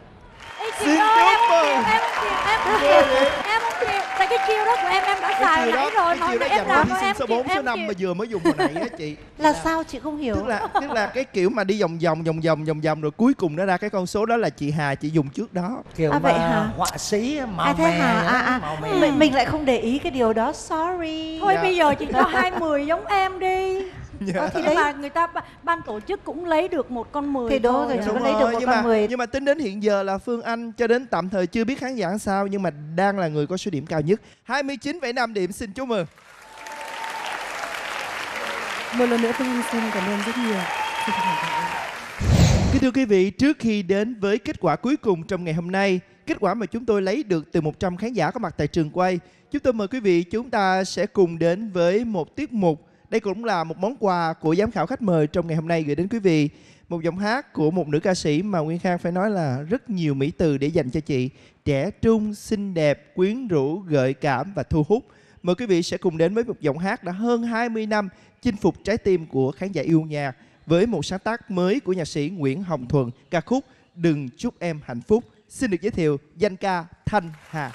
Ê, xin ơi, chúc mừng. Em không chịu. Tại cái chiêu đó của em đã xài nãy rồi. Mọi người em làm em số 4, số 5 mà vừa mới dùng hồi nãy á chị. Là sao chị không hiểu? Tức là cái kiểu mà đi vòng vòng rồi cuối cùng nó ra cái con số đó là chị Hà chị dùng trước đó. Kiểu mà họa sĩ màu mè. Mình lại không để ý cái điều đó, sorry. Thôi bây giờ chị cho 20 giống em đi. Yeah. Thì đấy mà người ta ban tổ chức cũng lấy được 1 con 10 thì đó rồi, chúng ta lấy được 1 con 10. Nhưng mà tính đến hiện giờ là Phương Anh cho đến tạm thời chưa biết khán giả sao, nhưng mà đang là người có số điểm cao nhất, 29,5 điểm. Xin chúc mừng. Một lần nữa Phương Anh xin cảm ơn rất nhiều. Kính thưa quý vị, trước khi đến với kết quả cuối cùng trong ngày hôm nay, kết quả mà chúng tôi lấy được từ 100 khán giả có mặt tại trường quay, chúng tôi mời quý vị chúng ta sẽ cùng đến với một tiết mục. Đây cũng là một món quà của giám khảo khách mời trong ngày hôm nay gửi đến quý vị. Một giọng hát của một nữ ca sĩ mà Nguyên Khang phải nói là rất nhiều mỹ từ để dành cho chị. Trẻ trung, xinh đẹp, quyến rũ, gợi cảm và thu hút. Mời quý vị sẽ cùng đến với một giọng hát đã hơn 20 năm chinh phục trái tim của khán giả yêu nhạc với một sáng tác mới của nhạc sĩ Nguyễn Hồng Thuận, ca khúc Đừng Chúc Em Hạnh Phúc. Xin được giới thiệu danh ca Thanh Hà.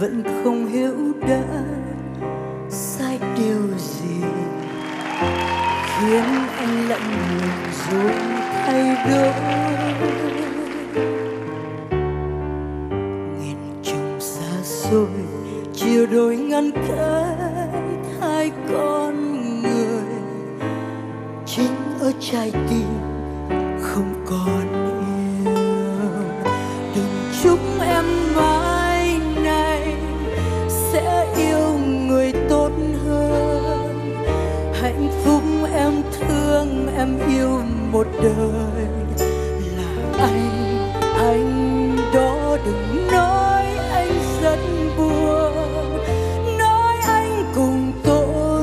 Vẫn không hiểu đã sai điều gì khiến anh lạnh lùng rồi thay đổi. Nghìn trùng xa xôi chiều đôi ngăn cách hai con người, chính ở trái tim không còn yêu. Đừng chúc em mãi em thương em yêu một đời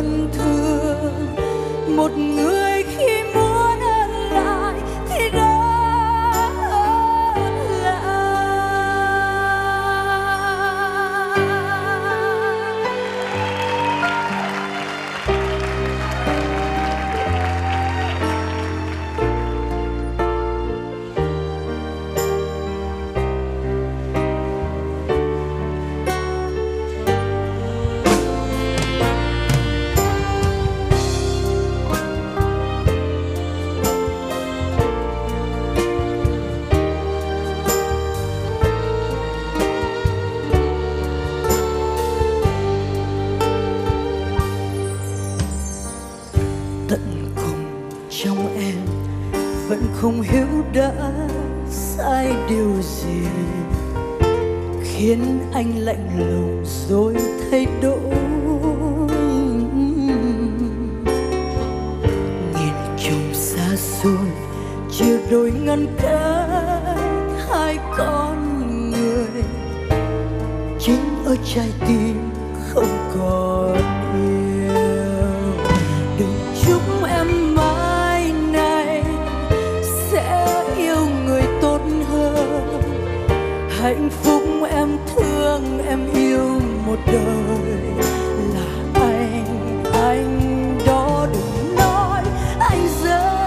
là anh đó. Đừng nói anh rất buồn, nói anh cùng tổn thương một người khi muốn ở lại thì đã ở lại. Không hiểu đã sai điều gì khiến anh lạnh lùng rồi thay đổi. Nhìn trông xa xôi chia đôi ngăn cách hai con người, chính ở trái tim không còn yêu. Đừng chúc em mãi hạnh phúc, em thương em yêu một đời là anh đó. Đừng nói anh rất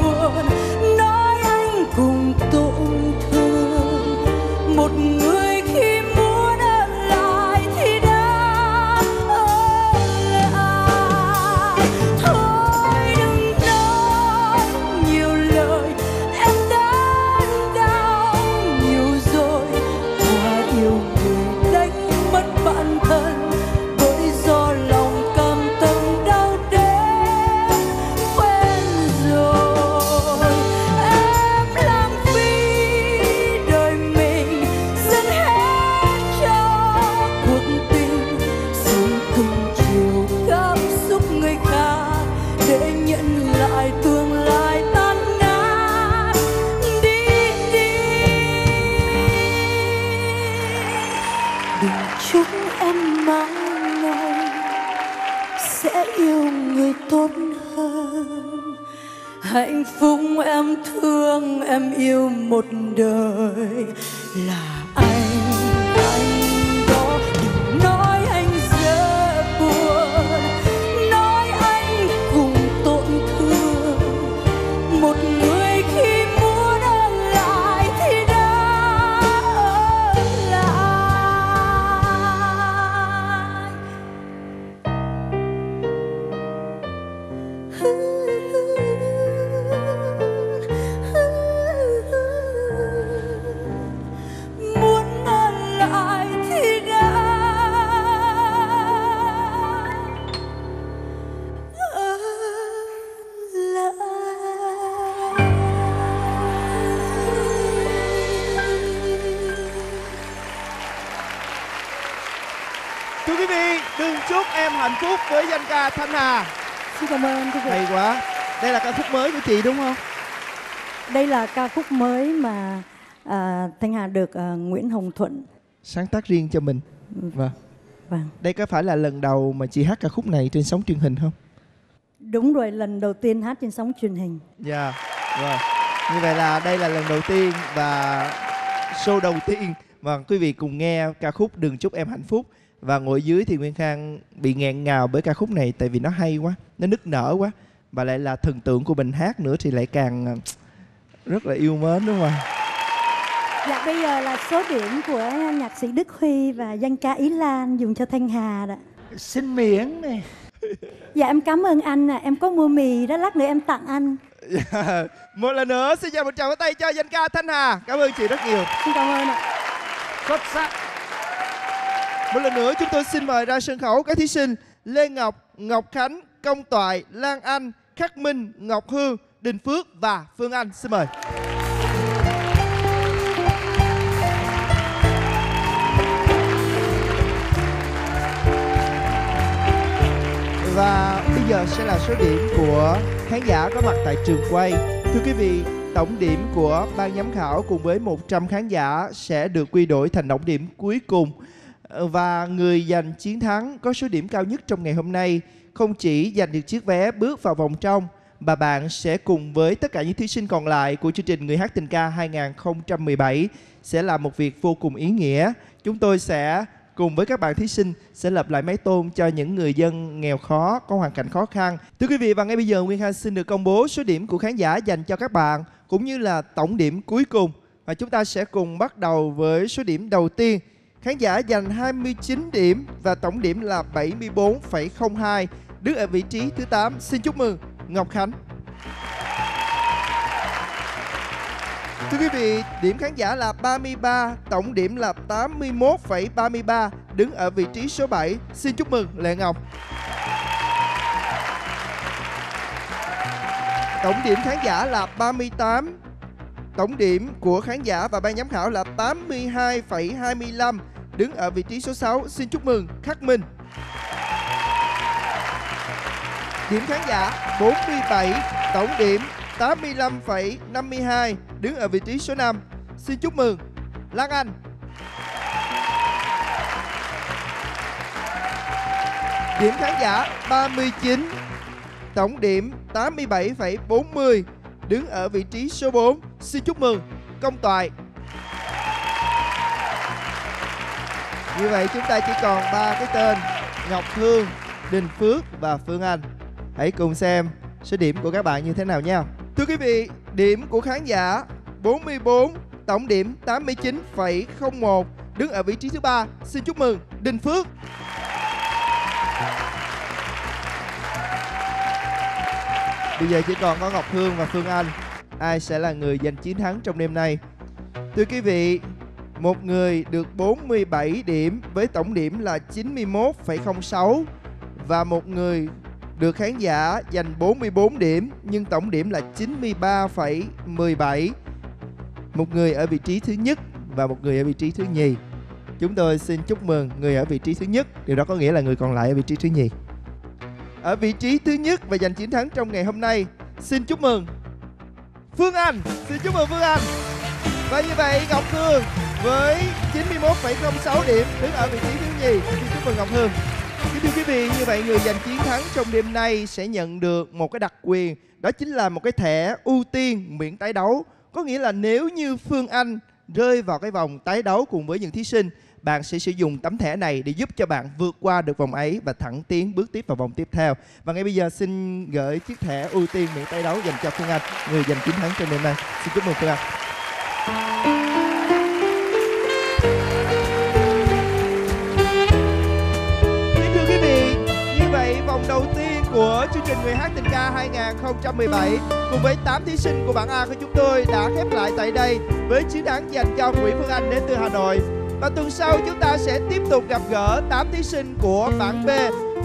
buồn, nói anh cùng tổn thương một người khi muốn ở lại thì đã ở lại. Thôi đừng nói nhiều lời, em đã đau nhiều rồi. Hạnh phúc em thương em yêu một đời là anh đó. Đừng nói anh rất buồn, nói anh cùng tổn thương một người khi quý vị, Đừng Chúc Em Hạnh Phúc với danh ca Thanh Hà. Xin cảm ơn quý vị. Hay quá. Đây là ca khúc mới của chị đúng không? Đây là ca khúc mới mà Thanh Hà được Nguyễn Hồng Thuận sáng tác riêng cho mình. Vâng. Vâng. Đây có phải là lần đầu mà chị hát ca khúc này trên sóng truyền hình không? Đúng rồi, lần đầu tiên hát trên sóng truyền hình. Dạ, vâng. Như vậy là đây là lần đầu tiên và show đầu tiên. Vâng, quý vị cùng nghe ca khúc Đừng Chúc Em Hạnh Phúc. Và ngồi dưới thì Nguyên Khang bị nghẹn ngào bởi ca khúc này, tại vì nó hay quá, nó nức nở quá, và lại là thần tượng của mình hát nữa thì lại càng rất là yêu mến, đúng không? Dạ, bây giờ là số điểm của nhạc sĩ Đức Huy và danh ca Ý Lan dùng cho Thanh Hà đó. Xin miễn này. Dạ, em cảm ơn anh à. Em có mua mì đó, lát nữa em tặng anh. Yeah. Một lần nữa xin chào một tràng tay cho danh ca Thanh Hà. Cảm ơn chị rất nhiều. Xin cảm ơn ạ. Xuất sắc. Một lần nữa chúng tôi xin mời ra sân khấu các thí sinh Lê Ngọc, Ngọc Khánh, Công Toại, Lan Anh, Khắc Minh, Ngọc Hương, Đình Phước và Phương Anh. Xin mời. Và bây giờ sẽ là số điểm của khán giả có mặt tại trường quay. Thưa quý vị, tổng điểm của ban giám khảo cùng với 100 khán giả sẽ được quy đổi thành tổng điểm cuối cùng. Và người giành chiến thắng có số điểm cao nhất trong ngày hôm nay không chỉ giành được chiếc vé bước vào vòng trong, mà bạn sẽ cùng với tất cả những thí sinh còn lại của chương trình Người Hát Tình Ca 2017 sẽ làm một việc vô cùng ý nghĩa. Chúng tôi sẽ cùng với các bạn thí sinh sẽ lập lại máy tôn cho những người dân nghèo khó, có hoàn cảnh khó khăn. Thưa quý vị, và ngay bây giờ Nguyên Khang xin được công bố số điểm của khán giả dành cho các bạn, cũng như là tổng điểm cuối cùng. Và chúng ta sẽ cùng bắt đầu với số điểm đầu tiên. Khán giả dành 29 điểm và tổng điểm là 74,02, đứng ở vị trí thứ 8. Xin chúc mừng Ngọc Khánh. Thưa quý vị, điểm khán giả là 33, tổng điểm là 81,33, đứng ở vị trí số 7. Xin chúc mừng Lệ Ngọc. Tổng điểm khán giả là 38. Tổng điểm của khán giả và ban giám khảo là 82,25, đứng ở vị trí số 6. Xin chúc mừng Khắc Minh. Điểm khán giả 47, tổng điểm 85,52, đứng ở vị trí số 5. Xin chúc mừng Lan Anh. Điểm khán giả 39, tổng điểm 87,40, đứng ở vị trí số 4. Xin chúc mừng Công Toại. Như vậy chúng ta chỉ còn 3 cái tên: Ngọc Hương, Đình Phước và Phương Anh. Hãy cùng xem số điểm của các bạn như thế nào nha. Thưa quý vị, điểm của khán giả 44, tổng điểm 89,01, đứng ở vị trí thứ 3. Xin chúc mừng Đình Phước. Bây giờ chỉ còn có Ngọc Hương và Phương Anh. Ai sẽ là người giành chiến thắng trong đêm nay? Thưa quý vị, một người được 47 điểm với tổng điểm là 91,06 và một người được khán giả giành 44 điểm nhưng tổng điểm là 93,17. Một người ở vị trí thứ nhất và một người ở vị trí thứ nhì. Chúng tôi xin chúc mừng người ở vị trí thứ nhất. Điều đó có nghĩa là người còn lại ở vị trí thứ nhì. Ở vị trí thứ nhất và giành chiến thắng trong ngày hôm nay, xin chúc mừng Phương Anh. Xin chúc mừng Phương Anh. Và như vậy Ngọc Hương với 91,06 điểm đứng ở vị trí thứ nhì. Xin chúc mừng Ngọc Hương. Thưa quý vị, như vậy người giành chiến thắng trong đêm nay sẽ nhận được một cái đặc quyền, đó chính là một cái thẻ ưu tiên miễn tái đấu. Có nghĩa là nếu như Phương Anh rơi vào cái vòng tái đấu cùng với những thí sinh, bạn sẽ sử dụng tấm thẻ này để giúp cho bạn vượt qua được vòng ấy và thẳng tiến bước tiếp vào vòng tiếp theo. Và ngay bây giờ xin gửi chiếc thẻ ưu tiên miễn tái đấu dành cho Phương Anh, người giành chiến thắng trong đêm nay. Xin chúc mừng Phương Anh. Thưa quý vị, như vậy vòng đầu tiên của chương trình Người Hát Tình Ca 2017 cùng với 8 thí sinh của bảng A của chúng tôi đã khép lại tại đây với chiến thắng dành cho Nguyễn Phương Anh đến từ Hà Nội. Và tuần sau chúng ta sẽ tiếp tục gặp gỡ 8 thí sinh của bảng B.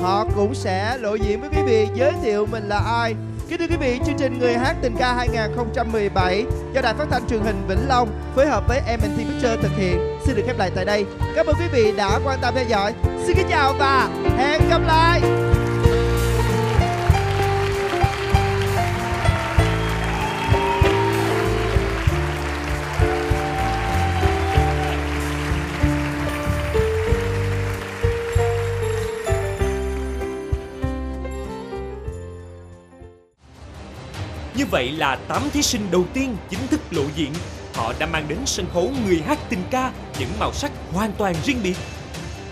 Họ cũng sẽ lộ diện với quý vị, giới thiệu mình là ai Kính thưa quý vị, chương trình Người Hát Tình Ca 2017 do Đài Phát thanh Truyền hình Vĩnh Long phối hợp với M&T Pictures thực hiện xin được khép lại tại đây. Cảm ơn quý vị đã quan tâm theo dõi. Xin kính chào và hẹn gặp lại. Như vậy là 8 thí sinh đầu tiên chính thức lộ diện. Họ đã mang đến sân khấu Người Hát Tình Ca những màu sắc hoàn toàn riêng biệt.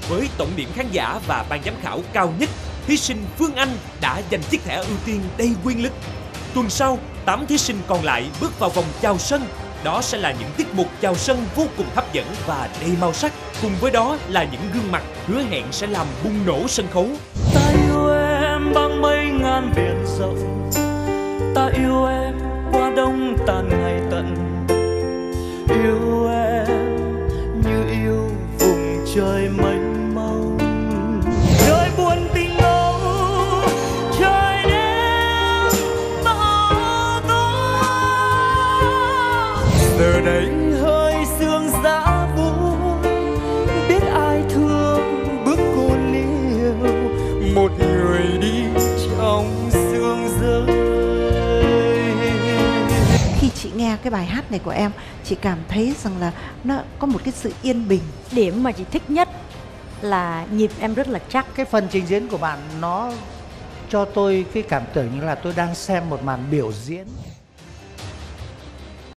Với tổng điểm khán giả và ban giám khảo cao nhất, thí sinh Phương Anh đã giành chiếc thẻ ưu tiên đầy quyền lực. Tuần sau, 8 thí sinh còn lại bước vào vòng chào sân. Đó sẽ là những tiết mục chào sân vô cùng hấp dẫn và đầy màu sắc. Cùng với đó là những gương mặt hứa hẹn sẽ làm bùng nổ sân khấu. Ta yêu em bằng mấy ngàn biển rộng, ta yêu em qua đông tàn ngày tận, yêu em như yêu vùng trời mênh mông, trời buồn tình âu, trời đêm bao tố. Giờ đây hơi sương giá buốt, biết ai thương bước cô liêu, một người đi trong sương rơi. Chị nghe cái bài hát này của em, chị cảm thấy rằng là nó có một cái sự yên bình. Điểm mà chị thích nhất là nhịp em rất là chắc. Cái phần trình diễn của bạn nó cho tôi cái cảm tưởng như là tôi đang xem một màn biểu diễn.